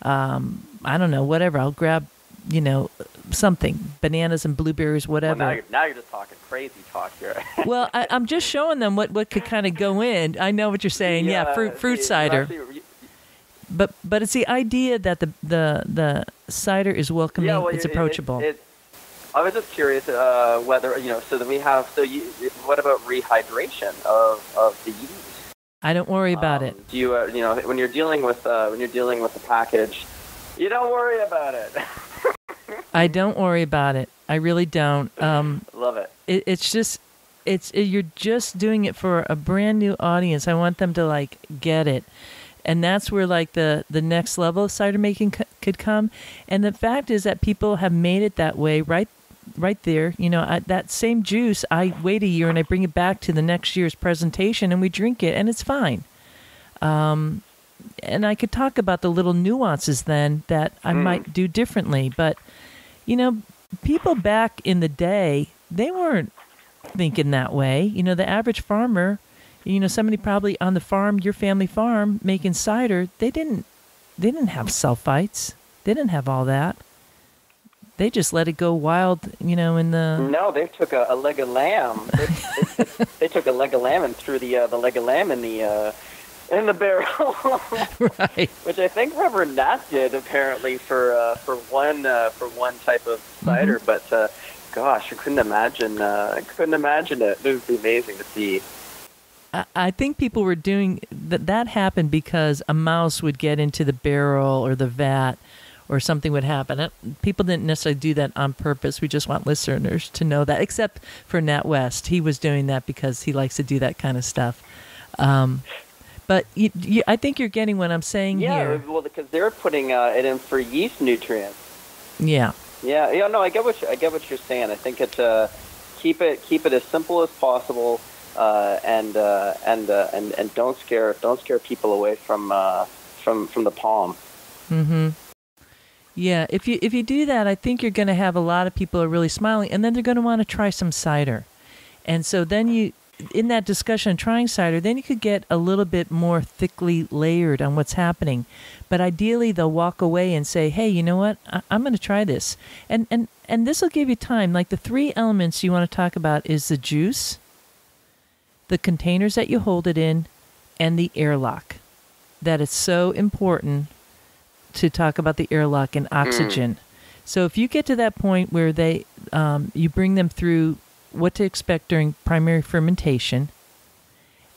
Um, I don't know, whatever. I'll grab, you know, something, bananas and blueberries, whatever. Well, now, you're, now you're just talking crazy talk here. Well, I, I'm just showing them what, what could kind of go in. I know what you're saying. Yeah, yeah fruit fruit the, cider. Actually, but but it's the idea that the the, the cider is welcoming. Yeah, well, it's it, approachable. It, it, I was just curious uh, whether, you know, so that we have, so you, what about rehydration of, of the yeast? I don't worry about um, it. Do you, uh, you know, when you're dealing with uh, when you're dealing with the package, you don't worry about it. I don't worry about it. I really don't. Um, Love it. it. It's just, it's it, you're just doing it for a brand new audience. I want them to like get it, and that's where like the the next level of cider making c- could come. And the fact is that people have made it that way, right? Right there, you know, I, that same juice, I wait a year and I bring it back to the next year's presentation and we drink it and it's fine. Um, and I could talk about the little nuances then that I mm. might do differently. But, you know, people back in the day, they weren't thinking that way. You know, the average farmer, you know, somebody probably on the farm, your family farm, making cider, they didn't, they didn't have sulfites. They didn't have all that. They just let it go wild, you know, in the... No, they took a, a leg of lamb. They, they, they took a leg of lamb and threw the uh, the leg of lamb in the uh, in the barrel. Right. Which I think Reverend Nat did, apparently, for uh, for one uh, for one type of cider. Mm-hmm. But, uh, gosh, I couldn't imagine uh, I couldn't imagine it. It would be amazing to see. I, I think people were doing... That, that happened because a mouse would get into the barrel or the vat, or something would happen. People didn't necessarily do that on purpose. We just want listeners to know that, except for Nat West. He was doing that because he likes to do that kind of stuff. Um, but you, you, I think you're getting what I'm saying yeah, here. Yeah, well, because they're putting uh, it in for yeast nutrients. Yeah. Yeah. Yeah. No, I get what you, I get what you're saying. I think it's uh, keep it keep it as simple as possible, uh, and uh, and uh, and and don't scare don't scare people away from uh, from from the palm. Mm-hmm. Yeah, if you if you do that, I think you're going to have a lot of people are really smiling, and then they're going to want to try some cider. And so then you, in that discussion of trying cider, then you could get a little bit more thickly layered on what's happening. But ideally, they'll walk away and say, hey, you know what, I- I'm going to try this. And, and, and this will give you time. Like the three elements you want to talk about is the juice, the containers that you hold it in, and the airlock. That is so important to talk about the airlock and oxygen. Mm. So if you get to that point where they, um, you bring them through what to expect during primary fermentation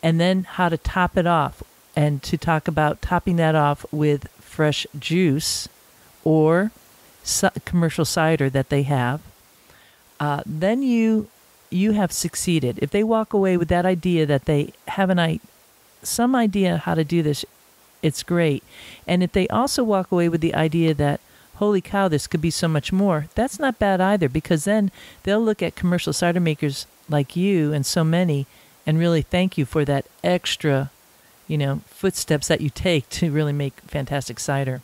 and then how to top it off, and to talk about topping that off with fresh juice or su- commercial cider that they have, uh, then you, you have succeeded. If they walk away with that idea that they have an I- some idea how to do this, it's great. And if they also walk away with the idea that, holy cow, this could be so much more, that's not bad either, because then they'll look at commercial cider makers like you and so many and really thank you for that extra, you know, footsteps that you take to really make fantastic cider.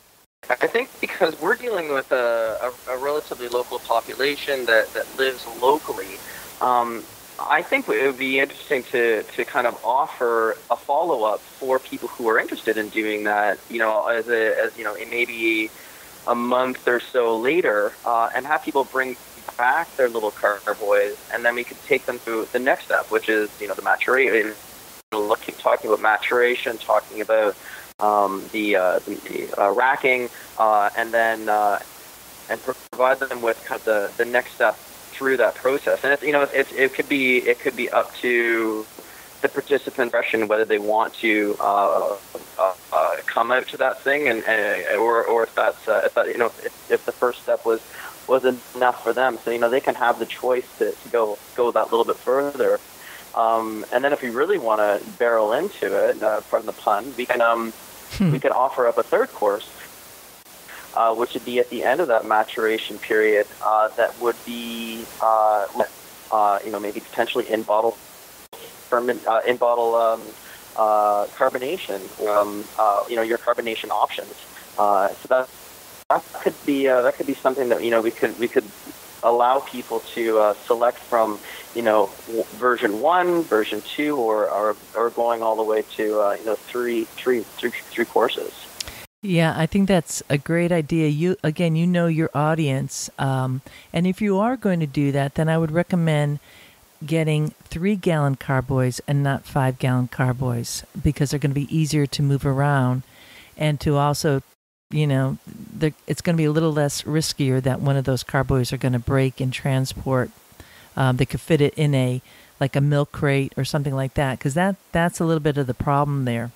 I think because we're dealing with a, a, a relatively local population that, that lives locally, um, I think it would be interesting to, to kind of offer a follow-up for people who are interested in doing that, you know, as, a, as you know, maybe a month or so later, uh, and have people bring back their little carboys, and then we could take them through the next step, which is, you know, the maturation, looking, talking about maturation, talking about um, the, uh, the uh, racking, uh, and then uh, and provide them with kind of the, the next step through that process. And it, you know, it, it could be it could be up to the participant question whether they want to uh, uh, uh, come out to that thing, and, and or or if that's uh, if that, you know if, if the first step was was enough for them. So you know they can have the choice to, to go go that little bit further. Um, and then if you really want to barrel into it, uh, pardon the pun, we can um, hmm. we can offer up a third course. Uh, which would be at the end of that maturation period. Uh, that would be, uh, uh, you know, maybe potentially in bottle, ferment, uh, in bottle um, uh, carbonation, um, uh, you know, your carbonation options. Uh, so that that could be uh, that could be something that you know we could we could allow people to uh, select from, you know, version one, version two, or or, or going all the way to uh, you know three three three three courses. Yeah, I think that's a great idea. You again, you know your audience. Um, and if you are going to do that, then I would recommend getting three-gallon carboys and not five-gallon carboys, because they're going to be easier to move around. And to also, you know, it's going to be a little less riskier that one of those carboys are going to break in transport. Um, they could fit it in a, like a milk crate or something like that, because that, that's a little bit of the problem there.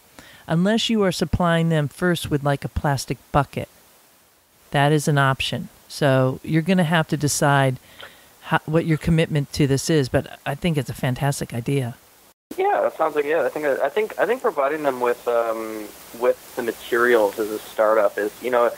Unless you are supplying them first with like a plastic bucket. That is an option. So you're going to have to decide how, what your commitment to this is, but I think it's a fantastic idea. Yeah, that sounds like yeah. I think I think I think providing them with um, with the materials as a startup is, you know,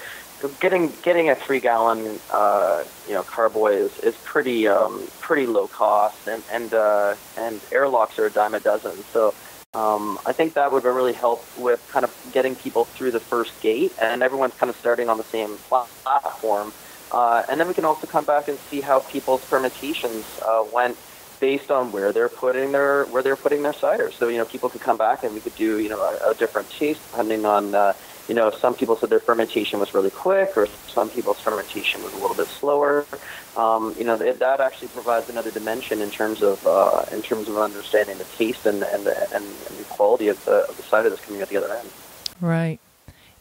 getting getting a three gallon uh, you know carboy is, is pretty um, pretty low cost, and and uh, and airlocks are a dime a dozen. So um, I think that would really help with kind of getting people through the first gate, and everyone's kind of starting on the same platform. Uh, and then we can also come back and see how people's fermentations uh, went based on where they're putting their where they're putting their cider. So you know, people could come back and we could do you know a, a different taste depending on uh, you know some people said their fermentation was really quick, or some people's fermentation was a little bit slower. Um, you know it, that actually provides another dimension in terms of uh, in terms of understanding the taste and and the, and the quality of the, of the cider that's coming at the other end. Right.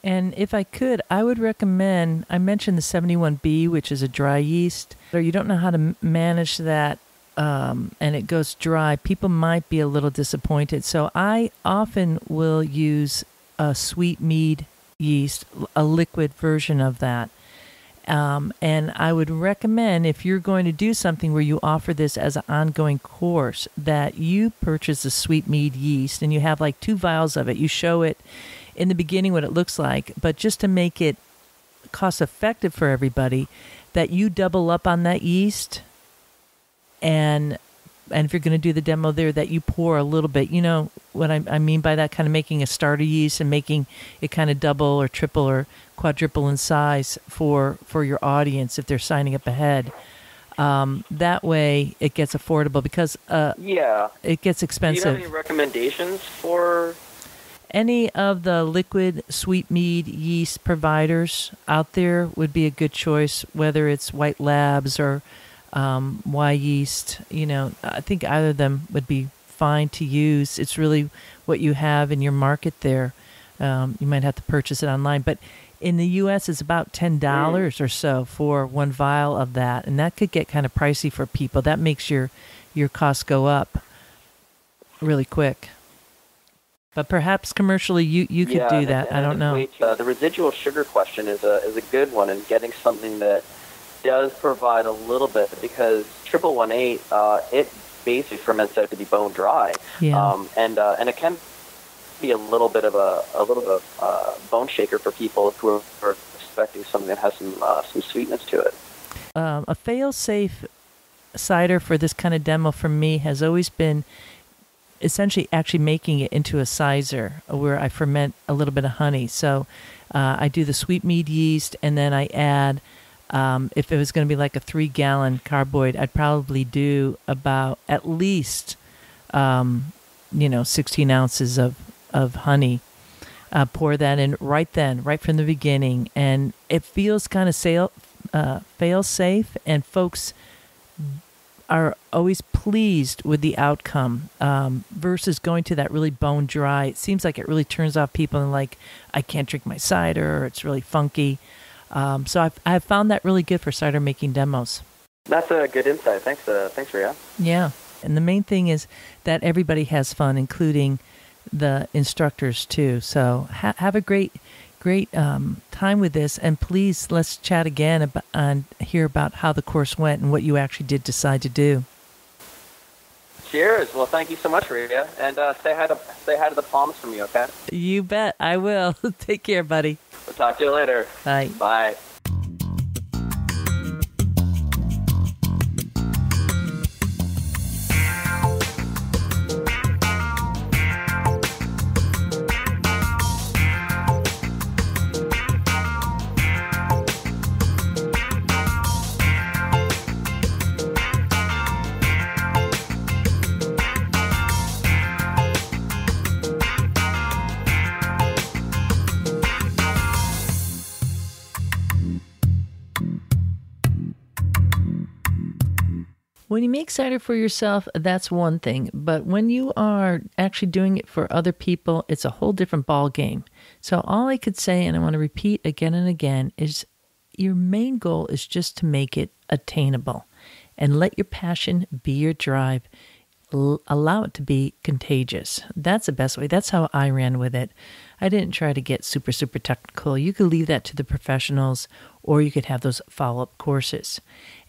And if I could, I would recommend, I mentioned the seventy-one B, which is a dry yeast. Or you don't know how to manage that um, and it goes dry, people might be a little disappointed. So I often will use a sweet mead yeast, a liquid version of that. Um, and I would recommend, if you're going to do something where you offer this as an ongoing course, that you purchase the sweet mead yeast and you have like two vials of it. You show it in the beginning what it looks like, but just to make it cost effective for everybody, that you double up on that yeast, and and if you're going to do the demo there, that you pour a little bit. You know what I, I mean by that, kind of making a starter yeast and making it kind of double or triple or quadruple in size for for your audience if they're signing up ahead. Um, that way it gets affordable, because uh, yeah, it gets expensive. Do you have any recommendations for any of the liquid sweet mead yeast providers out there? Would be a good choice, whether it's White Labs or um, Y Yeast. You know, I think either of them would be fine to use. It's really what you have in your market there. Um, you might have to purchase it online, but in the U S it's about ten dollars mm. or so for one vial of that, and that could get kind of pricey for people. That makes your, your costs go up really quick. But perhaps commercially, you, you could yeah, do that. And, and I don't know. Uh, the residual sugar question is a is a good one, and getting something that does provide a little bit, because triple one eight uh, it basically ferments out to be bone dry, yeah. um, and uh, and it can be a little bit of a a little bit of uh, bone shaker for people who are expecting something that has some uh, some sweetness to it. Um, a fail-safe cider for this kind of demo for me has always been essentially actually making it into a sizer where I ferment a little bit of honey. So uh, I do the sweet mead yeast, and then I add, um, if it was going to be like a three-gallon carboy, I'd probably do about at least, um, you know, sixteen ounces of, of honey. Uh, pour that in right then, right from the beginning. And it feels kind of sail, uh, fail-safe, and folks are always pleased with the outcome um, versus going to that really bone dry. It seems like it really turns off people and like, I can't drink my cider, or it's really funky. Um, so I've, I've found that really good for cider making demos. That's a good insight. Thanks, uh, thanks Rhea. Yeah. And the main thing is that everybody has fun, including the instructors too. So ha have a great, great um, time with this, and please let's chat again about, and hear about how the course went and what you actually did decide to do. Cheers. Well, thank you so much, Rhea, and uh, say hi to say hi to the palms from you, okay? You bet, I will. Take care, buddy. We'll talk to you later. Bye. Bye. When you make cider for yourself, that's one thing. But when you are actually doing it for other people, it's a whole different ball game. So all I could say, and I want to repeat again and again, is your main goal is just to make it attainable. And let your passion be your drive. L- allow it to be contagious. That's the best way. That's how I ran with it. I didn't try to get super, super technical. You could leave that to the professionals, or you could have those follow-up courses.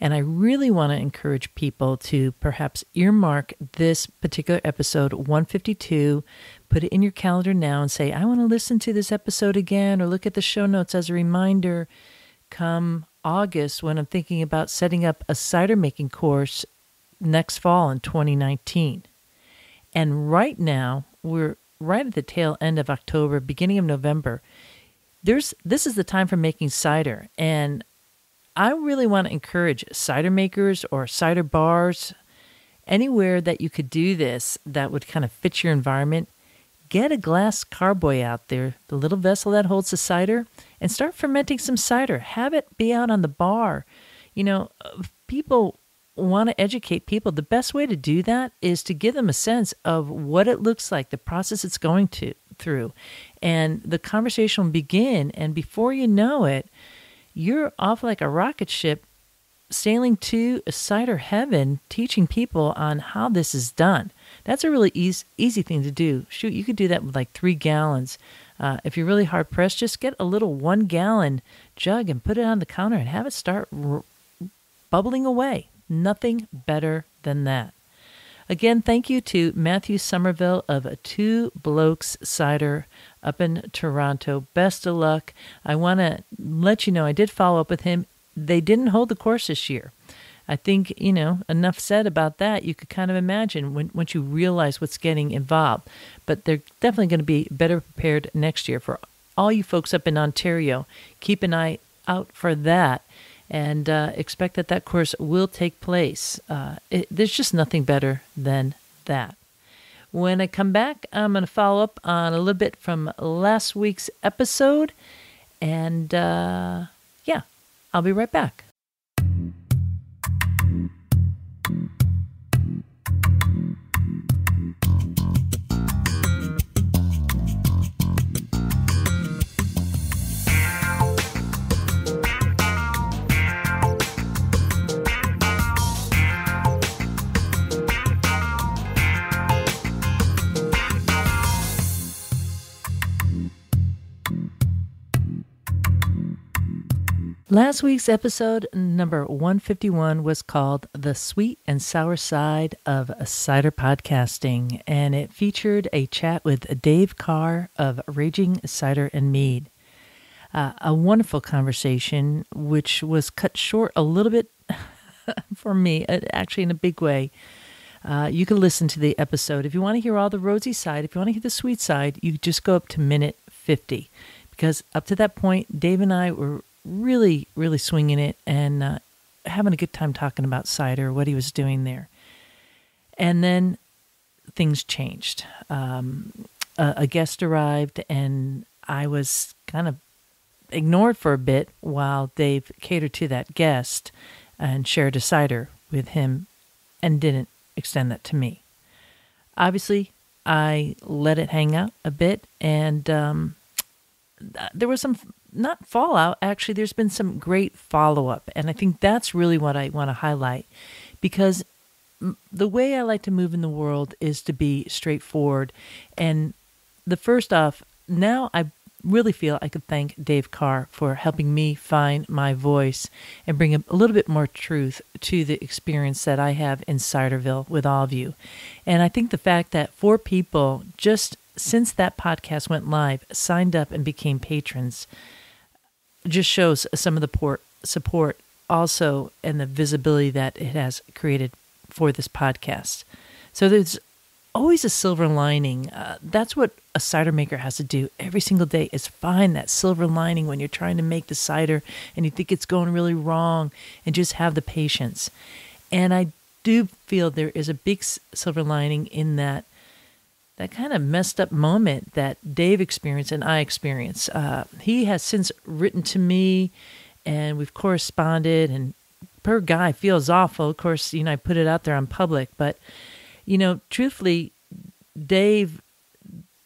And I really want to encourage people to perhaps earmark this particular episode one fifty-two, put it in your calendar now and say, I want to listen to this episode again, or look at the show notes as a reminder. Come August, when I'm thinking about setting up a cider making course next fall in twenty nineteen. And right now, we're right at the tail end of October, beginning of November. There's this is the time for making cider, and I really want to encourage cider makers or cider bars, anywhere that you could do this that would kind of fit your environment. Get a glass carboy out there, the little vessel that holds the cider, and start fermenting some cider. Have it be out on the bar. You know, people want to educate people. The best way to do that is to give them a sense of what it looks like, the process it's going to through, and the conversation will begin. And before you know it, you're off like a rocket ship, sailing to cider heaven, teaching people on how this is done. That's a really easy, easy thing to do. Shoot, you could do that with like three gallons. Uh, if you're really hard pressed, just get a little one gallon jug and put it on the counter and have it start r- bubbling away. Nothing better than that. Again, thank you to Matthew Somerville of Two Blokes Cider up in Toronto. Best of luck. I want to let you know I did follow up with him. They didn't hold the course this year. I think, you know, enough said about that. You could kind of imagine when, once you realize what's getting involved. But they're definitely going to be better prepared next year. For all you folks up in Ontario, keep an eye out for that. And uh, expect that that course will take place. Uh, it, there's just nothing better than that. When I come back, I'm going to follow up on a little bit from last week's episode. And uh, yeah, I'll be right back. Last week's episode, number one fifty-one, was called The Sweet and Sour Side of Cider Podcasting, and it featured a chat with Dave Carr of Raging Cider and Mead. Uh, a wonderful conversation, which was cut short a little bit for me, actually in a big way. Uh, you can listen to the episode. If you want to hear all the rosy side, if you want to hear the sweet side, you just go up to minute fifty, because up to that point, Dave and I were really, really swinging it and uh, having a good time talking about cider, what he was doing there. And then things changed. Um, a, a guest arrived and I was kind of ignored for a bit while Dave catered to that guest and shared a cider with him and didn't extend that to me. Obviously, I let it hang out a bit, and um, th- there was some... Not fallout, actually, there's been some great follow-up. And I think that's really what I want to highlight, because the way I like to move in the world is to be straightforward. And the first off, now I really feel I could thank Dave Carr for helping me find my voice and bring a little bit more truth to the experience that I have in Ciderville with all of you. And I think the fact that four people just since that podcast went live signed up and became patrons just shows some of the port support also and the visibility that it has created for this podcast. So there's always a silver lining. Uh, that's what a cider maker has to do every single day, is find that silver lining when you're trying to make the cider and you think it's going really wrong, and just have the patience. And I do feel there is a big silver lining in that that kind of messed up moment that Dave experienced and I experienced. Uh, he has since written to me, and we've corresponded and poor guy feels awful. Of course, you know, I put it out there on public, but, you know, truthfully, Dave,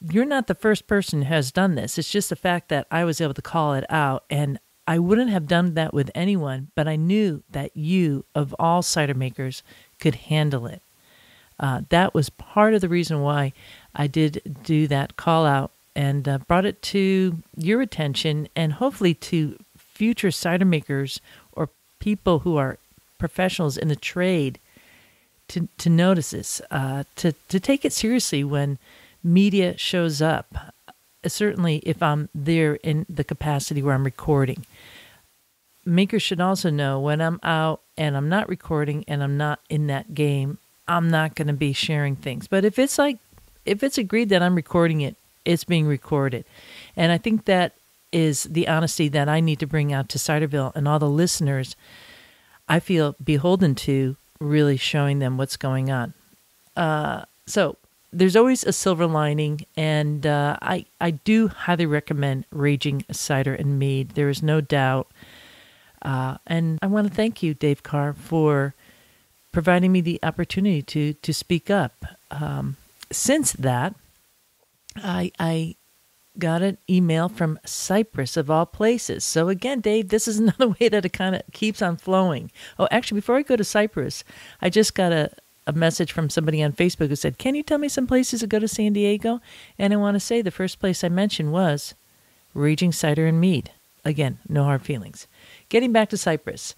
you're not the first person who has done this. It's just the fact that I was able to call it out, and I wouldn't have done that with anyone, but I knew that you, of all cider makers, could handle it. Uh, that was part of the reason why I did do that call out and uh, brought it to your attention, and hopefully to future cider makers or people who are professionals in the trade to to notice this, uh, to, to take it seriously when media shows up, certainly if I'm there in the capacity where I'm recording. Makers should also know when I'm out and I'm not recording and I'm not in that game, I'm not going to be sharing things. But if it's like, if it's agreed that I'm recording it, it's being recorded. And I think that is the honesty that I need to bring out to Ciderville and all the listeners. I feel beholden to really showing them what's going on. Uh, so there's always a silver lining, and uh, I, I do highly recommend Raging Cider and Mead. There is no doubt. Uh, and I want to thank you, Dave Carr, for providing me the opportunity to to speak up. Um, since that, I I got an email from Cyprus, of all places. So again, Dave, this is another way that it kind of keeps on flowing. Oh, actually, before I go to Cyprus, I just got a, a message from somebody on Facebook who said, can you tell me some places to go to San Diego? And I want to say the first place I mentioned was Raging Cider and Mead. Again, no hard feelings. Getting back to Cyprus,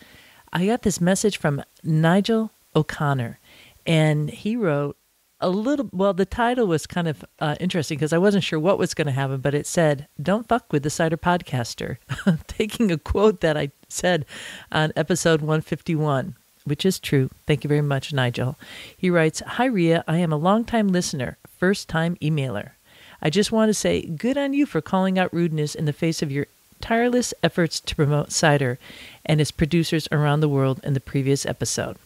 I got this message from Nigel O'Connor, and he wrote a little, well, the title was kind of uh, interesting because I wasn't sure what was going to happen, but it said, don't fuck with the cider podcaster, taking a quote that I said on episode one fifty-one, which is true. Thank you very much, Nigel. He writes, hi, Rhea, I am a longtime listener, first-time emailer. I just want to say good on you for calling out rudeness in the face of your tireless efforts to promote cider and its producers around the world in the previous episode.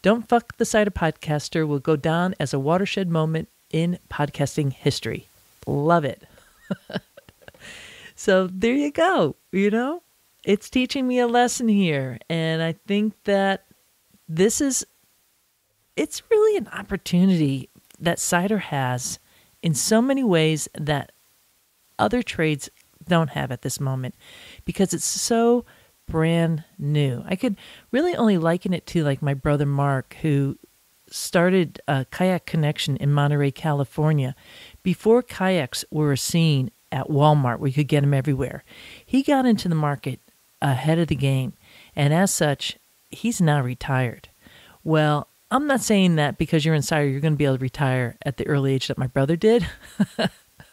Don't Fuck the Cider Podcaster will go down as a watershed moment in podcasting history. Love it. So there you go. You know, it's teaching me a lesson here. And I think that this is, it's really an opportunity that cider has in so many ways that other trades don't have at this moment, because it's so brand new. I could really only liken it to like my brother Mark, who started a Kayak Connection in Monterey, California, before kayaks were seen at Walmart where you could get them everywhere. He got into the market ahead of the game, and as such, he's now retired. Well, I'm not saying that because you're in cider, you're going to be able to retire at the early age that my brother did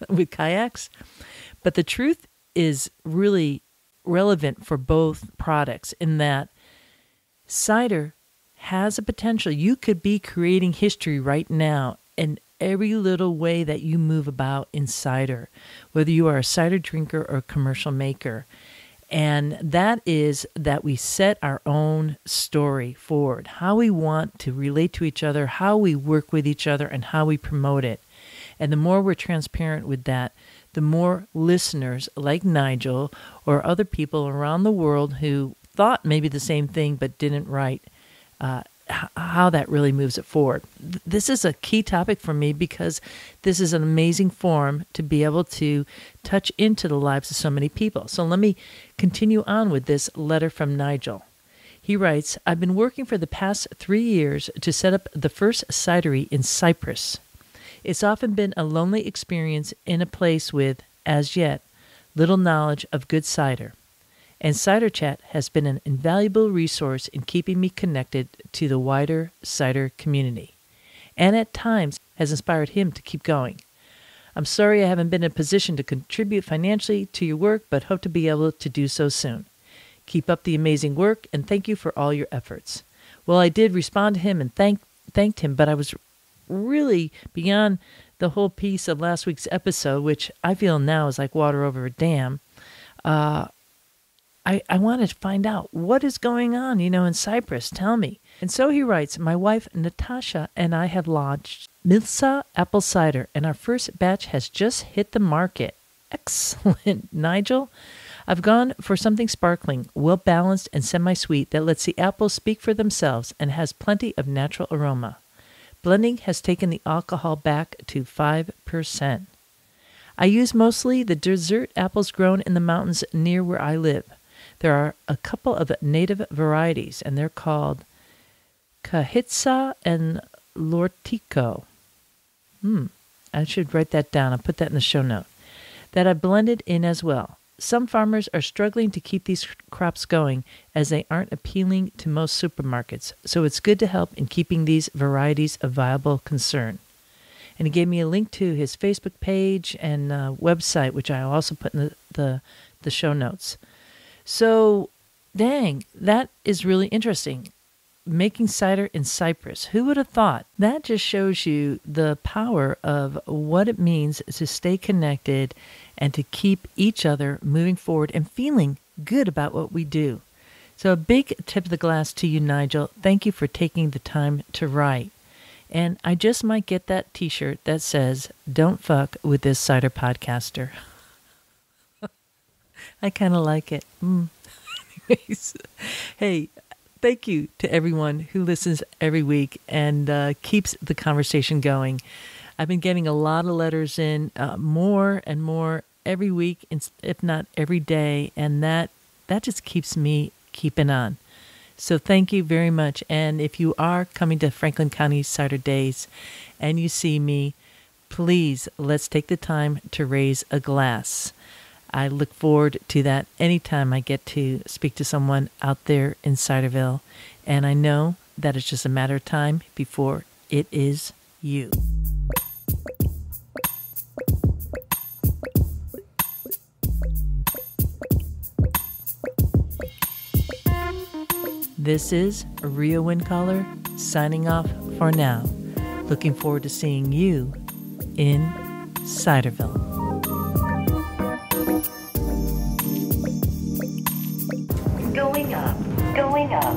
with kayaks. But the truth is really relevant for both products in that cider has a potential. You could be creating history right now in every little way that you move about in cider, whether you are a cider drinker or a commercial maker. And that is that we set our own story forward, how we want to relate to each other, how we work with each other, and how we promote it. And the more we're transparent with that, the more listeners like Nigel or other people around the world who thought maybe the same thing but didn't write, uh, h- how that really moves it forward. Th- this is a key topic for me because this is an amazing forum to be able to touch into the lives of so many people. So let me continue on with this letter from Nigel. He writes, I've been working for the past three years to set up the first cidery in Cyprus. It's often been a lonely experience in a place with, as yet, little knowledge of good cider. And Cider Chat has been an invaluable resource in keeping me connected to the wider cider community, and at times has inspired him to keep going. I'm sorry I haven't been in a position to contribute financially to your work, but hope to be able to do so soon. Keep up the amazing work, and thank you for all your efforts. Well, I did respond to him and thank, thanked him, but I was really beyond the whole piece of last week's episode, which I feel now is like water over a dam. Uh, I, I wanted to find out what is going on, you know, in Cyprus. Tell me. And so he writes, my wife, Natasha, and I have launched Milsa Apple Cider, and our first batch has just hit the market. Excellent, Nigel. I've gone for something sparkling, well-balanced and semi-sweet that lets the apples speak for themselves and has plenty of natural aroma. Blending has taken the alcohol back to five percent. I use mostly the dessert apples grown in the mountains near where I live. There are a couple of native varieties, and they're called Cajitza and Lortico. Hmm, I should write that down. I'll put that in the show note. That I blended in as well. Some farmers are struggling to keep these crops going as they aren't appealing to most supermarkets, so it's good to help in keeping these varieties a viable concern. And he gave me a link to his Facebook page and uh, website, which I'll also put in the, the, the show notes. So, dang, that is really interesting. Making cider in Cyprus. Who would have thought? That just shows you the power of what it means to stay connected and to keep each other moving forward and feeling good about what we do. So a big tip of the glass to you, Nigel. Thank you for taking the time to write. And I just might get that t-shirt that says, "Don't fuck with this cider podcaster." I kind of like it. Mm. Anyways, hey, thank you to everyone who listens every week and uh, keeps the conversation going. I've been getting a lot of letters in, uh, more and more every week, if not every day, and that that just keeps me keeping on. So thank you very much. And if you are coming to Franklin County Cider Days and you see me, please let's take the time to raise a glass. I look forward to that anytime I get to speak to someone out there in Ciderville. And I know that it's just a matter of time before it is you. This is Rhea Wincoller signing off for now. Looking forward to seeing you in Ciderville. Going up, going up.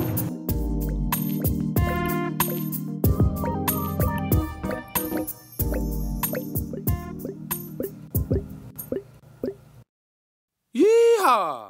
Yeehaw!